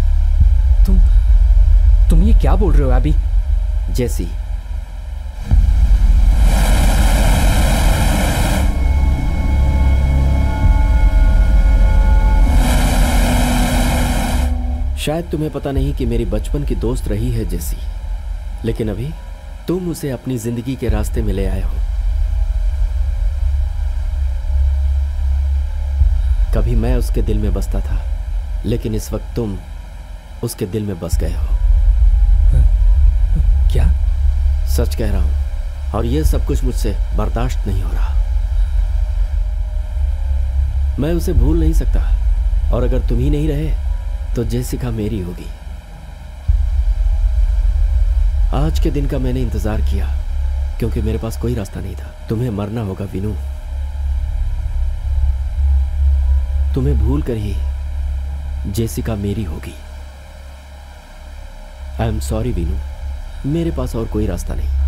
तुम तुम ये क्या बोल रहे हो अभी? जैसी शायद तुम्हें पता नहीं कि मेरी बचपन की दोस्त रही है जेसी, लेकिन अभी तुम उसे अपनी जिंदगी के रास्ते में ले आए हो। कभी मैं उसके दिल में बसता था, लेकिन इस वक्त तुम उसके दिल में बस गए हो। क्या? सच कह रहा हूं, और यह सब कुछ मुझसे बर्दाश्त नहीं हो रहा। मैं उसे भूल नहीं सकता, और अगर तुम ही नहीं रहे तो जेसिका मेरी होगी। आज के दिन का मैंने इंतजार किया, क्योंकि मेरे पास कोई रास्ता नहीं था। तुम्हें मरना होगा विनु, तुम्हें भूल कर ही जेसिका मेरी होगी। आई एम सॉरी विनु, मेरे पास और कोई रास्ता नहीं।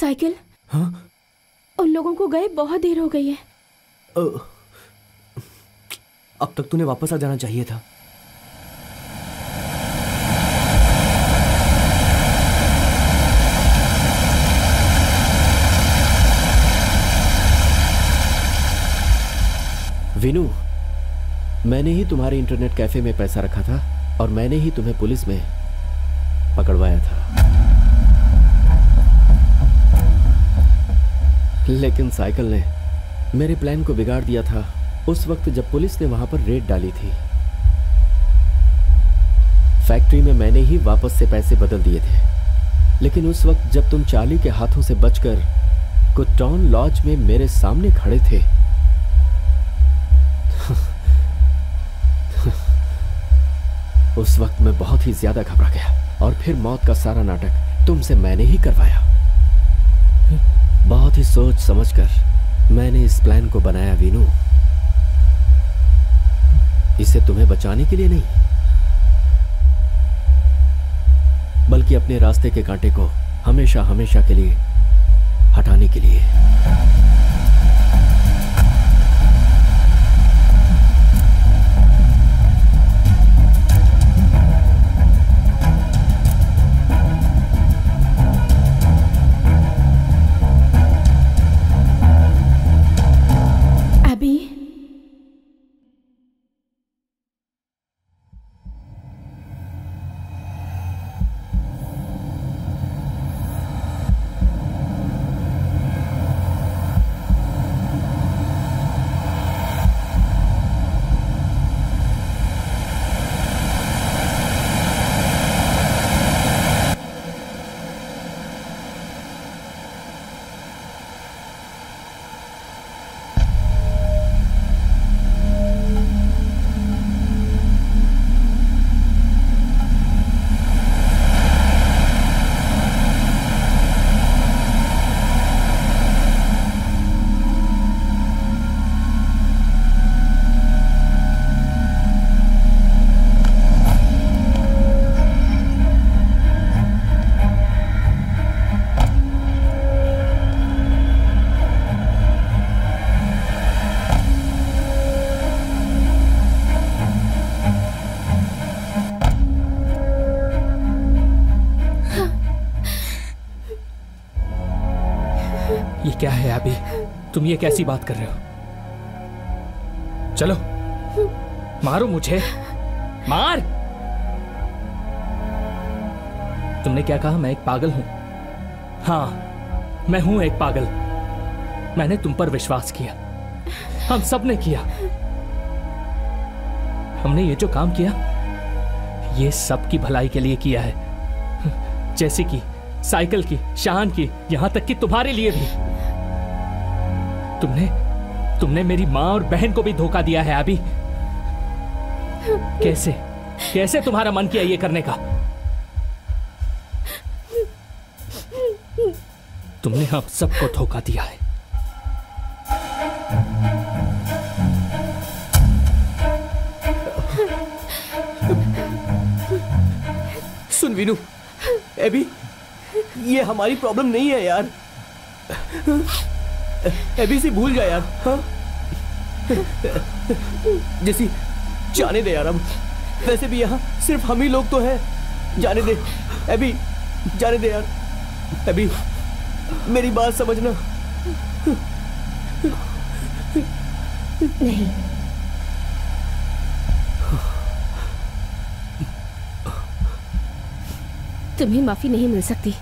साइकिल? हाँ? उन लोगों को गए बहुत देर हो गई है। अब तक तूने वापस आ जाना चाहिए था। विनु, मैंने ही तुम्हारे इंटरनेट कैफे में पैसा रखा था, और मैंने ही तुम्हें पुलिस में पकड़वाया था। लेकिन साइकिल ने मेरे प्लान को बिगाड़ दिया था उस वक्त जब पुलिस ने वहां पर रेड डाली थी। फैक्ट्री में मैंने ही वापस से पैसे बदल दिए थे, लेकिन उस वक्त जब तुम चार्ली के हाथों से बचकर कोटॉन लॉज में मेरे सामने खड़े थे, उस वक्त मैं बहुत ही ज्यादा घबरा गया, और फिर मौत का सारा नाटक तुमसे मैंने ही करवाया। बहुत ही सोच समझकर मैंने इस प्लान को बनाया विनु, इसे तुम्हें बचाने के लिए नहीं, बल्कि अपने रास्ते के कांटे को हमेशा हमेशा के लिए हटाने के लिए। क्या है अभी? तुम ये कैसी बात कर रहे हो? चलो मारो मुझे, मार। तुमने क्या कहा? मैं एक पागल हूं। हाँ, मैं हूं एक पागल। मैंने तुम पर विश्वास किया, हम सब ने किया। हमने ये जो काम किया ये सब की भलाई के लिए किया है, जैसे कि साइकिल की, शान की, यहां तक कि तुम्हारे लिए भी। तुमने तुमने मेरी मां और बहन को भी धोखा दिया है अभी। कैसे कैसे तुम्हारा मन किया ये करने का? तुमने हम सबको धोखा दिया है। सुन विनु, एबी, ये हमारी प्रॉब्लम नहीं है यार। एबी से भूल जा यार। हाँ, जैसी जाने दे यार। अब वैसे भी यहाँ सिर्फ हम ही लोग तो हैं। जाने दे एबी, जाने दे यार। एबी मेरी बात समझना। नहीं, तुम्हें माफी नहीं मिल सकती।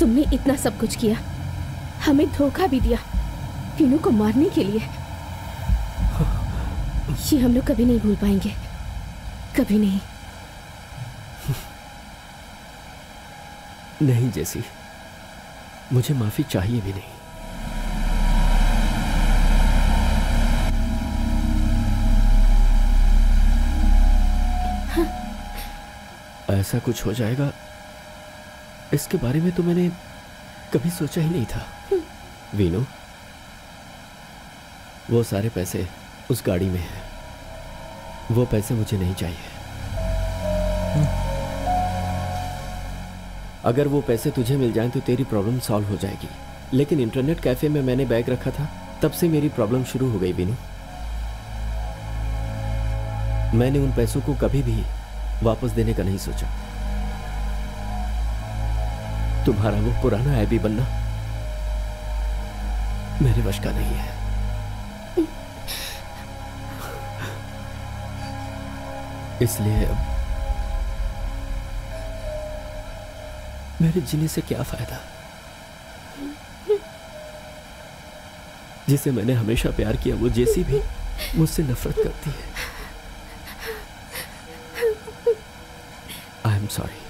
तुमने इतना सब कुछ किया, हमें धोखा भी दिया विनु को मारने के लिए। ये हम लोग कभी नहीं भूल पाएंगे, कभी नहीं। नहीं जैसी, मुझे माफी चाहिए भी नहीं। हाँ। ऐसा कुछ हो जाएगा इसके बारे में तो मैंने कभी सोचा ही नहीं था। विनु, वो सारे पैसे उस गाड़ी में है, वो पैसे मुझे नहीं चाहिए। अगर वो पैसे तुझे मिल जाएं तो तेरी प्रॉब्लम सॉल्व हो जाएगी। लेकिन इंटरनेट कैफे में मैंने बैग रखा था, तब से मेरी प्रॉब्लम शुरू हो गई विनु। मैंने उन पैसों को कभी भी वापस देने का नहीं सोचा। तुम्हारा वो पुराना एबी बनना मेरे वश का नहीं है। इसलिए अब मेरे जीने से क्या फायदा, जिसे मैंने हमेशा प्यार किया वो जैसी भी मुझसे नफरत करती है। I am sorry.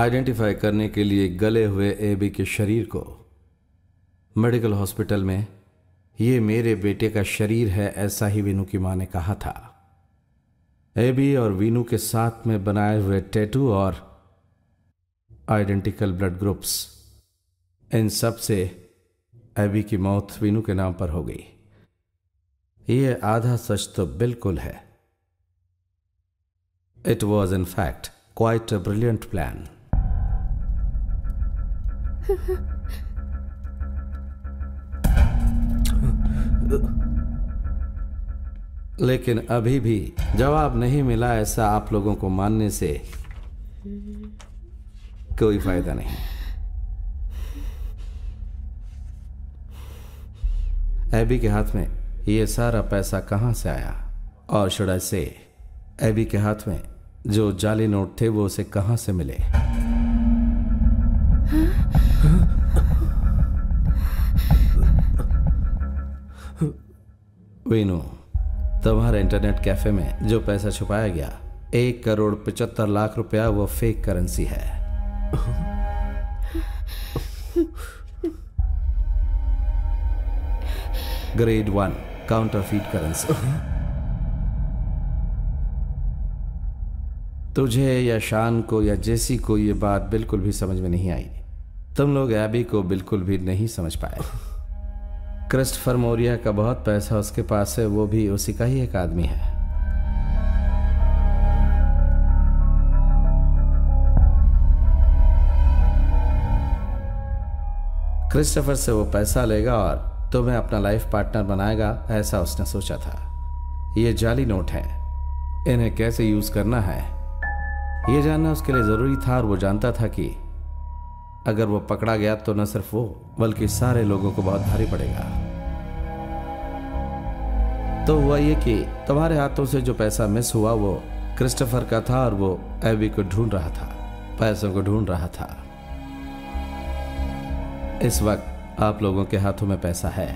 आइडेंटिफाई करने के लिए गले हुए एबी के शरीर को मेडिकल हॉस्पिटल में ये मेरे बेटे का शरीर है, ऐसा ही विनु की मां ने कहा था। एबी और विनु के साथ में बनाए हुए टैटू और आइडेंटिकल ब्लड ग्रुप्स, इन सब से एबी की मौत विनु के नाम पर हो गई। ये आधा सच तो बिल्कुल है। It was in fact quite a brilliant plan. लेकिन अभी भी जवाब नहीं मिला, ऐसा आप लोगों को मानने से कोई फायदा नहीं। एबी के हाथ में ये सारा पैसा कहां से आया, और शुड आई से एबी के हाथ में जो जाली नोट थे वो उसे कहां से मिले? वीनू, तुम्हारे इंटरनेट कैफे में जो पैसा छुपाया गया, एक करोड़ पचहत्तर लाख रुपया, वो फेक करेंसी है। Grade one counterfeit currency. तुझे या शान को या जेसी को ये बात बिल्कुल भी समझ में नहीं आई। तुम लोग एबी को बिल्कुल भी नहीं समझ पाए। क्रिस्टोफर मोरिया का बहुत पैसा उसके पास है, वो भी उसी का ही एक आदमी है। क्रिस्टोफर से वो पैसा लेगा और तुम्हें अपना लाइफ पार्टनर बनाएगा, ऐसा उसने सोचा था। ये जाली नोट है, इन्हें कैसे यूज करना है ये जानना उसके लिए जरूरी था, और वो जानता था कि अगर वो पकड़ा गया तो न सिर्फ वो बल्कि सारे लोगों को बहुत भारी पड़ेगा। तो हुआ ये कि तुम्हारे हाथों से जो पैसा मिस हुआ वो क्रिस्टोफर का था, और वो एबी को ढूंढ रहा था, पैसों को ढूंढ रहा था। इस वक्त आप लोगों के हाथों में पैसा है।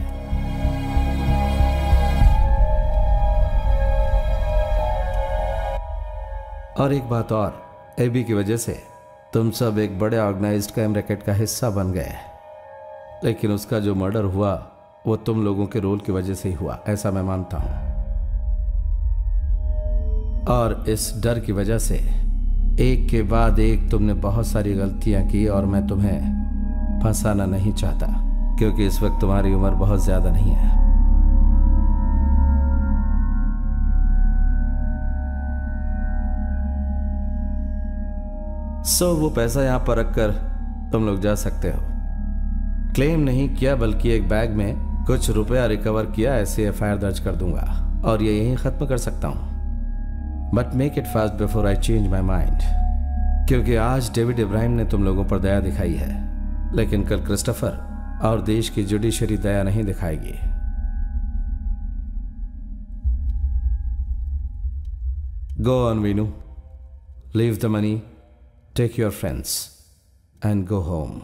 और एक बात और, एबी की वजह से तुम सब एक बड़े ऑर्गेनाइज्ड क्राइम रैकेट का हिस्सा बन गए, लेकिन उसका जो मर्डर हुआ वो तुम लोगों के रोल की वजह से ही हुआ, ऐसा मैं मानता हूं। और इस डर की वजह से एक के बाद एक तुमने बहुत सारी गलतियां की, और मैं तुम्हें फंसाना नहीं चाहता क्योंकि इस वक्त तुम्हारी उम्र बहुत ज्यादा नहीं है। सो so, वो पैसा यहाँ पर रखकर तुम लोग जा सकते हो। क्लेम नहीं किया बल्कि एक बैग में कुछ रुपया रिकवर किया, ऐसे एफ आई आर दर्ज कर दूंगा और ये यहीं ख़त्म कर सकता हूँ। But make it fast before I change my mind, क्योंकि आज डेविड इब्राहिम ने तुम लोगों पर दया दिखाई है, लेकिन कल क्रिस्टोफर और देश की जुडिशरी दया नहीं दिखाएगी। Go on Veenu, leave the money, take your friends and go home.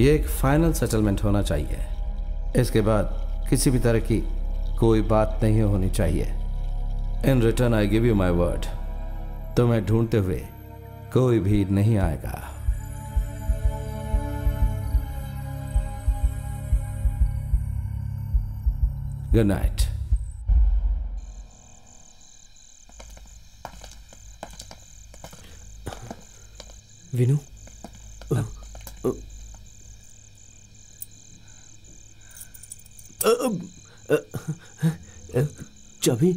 ये एक फाइनल सेटलमेंट होना चाहिए, इसके बाद किसी भी तरह की कोई बात नहीं होनी चाहिए। In return I give you my word, तुम्हें ढूंढते हुए कोई भी नहीं आएगा। Good night. विनु, चाबी।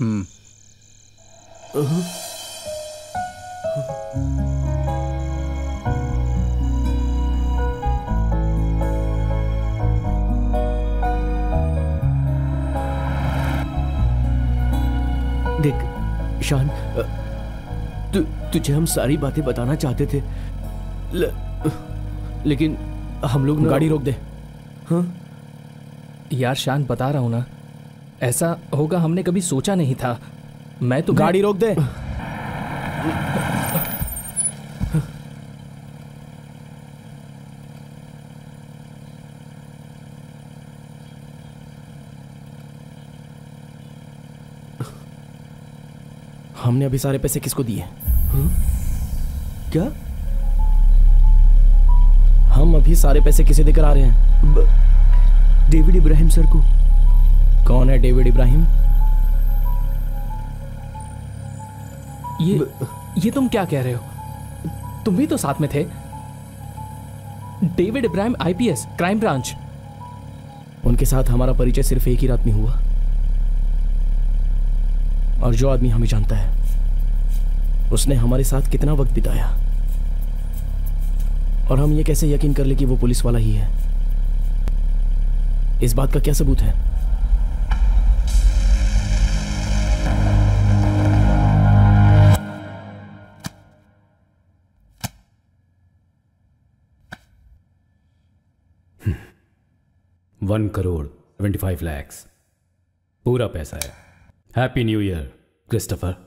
हम्म देख शान, तू तुझे हम सारी बातें बताना चाहते थे, ल... लेकिन हम लोग न... गाड़ी रोक दे। हाँ यार शांत, बता रहा हूँ ना, ऐसा होगा हमने कभी सोचा नहीं था। मैं तो गाड़ी रोक दे। हमने अभी सारे पैसे किसको दिए? क्या हम अभी सारे पैसे किसे देकर आ रहे हैं? ब... डेविड इब्राहिम सर को। कौन है डेविड इब्राहिम? ये ब... ये तुम क्या कह रहे हो? तुम भी तो साथ में थे। David Ibrahim IPS crime branch. उनके साथ हमारा परिचय सिर्फ एक ही रात में हुआ, और जो आदमी हमें जानता है उसने हमारे साथ कितना वक्त बिताया, और हम ये कैसे यकीन कर ले कि वो पुलिस वाला ही है? इस बात का क्या सबूत है? One crore twenty five lakhs पूरा पैसा है। Happy new year Christopher.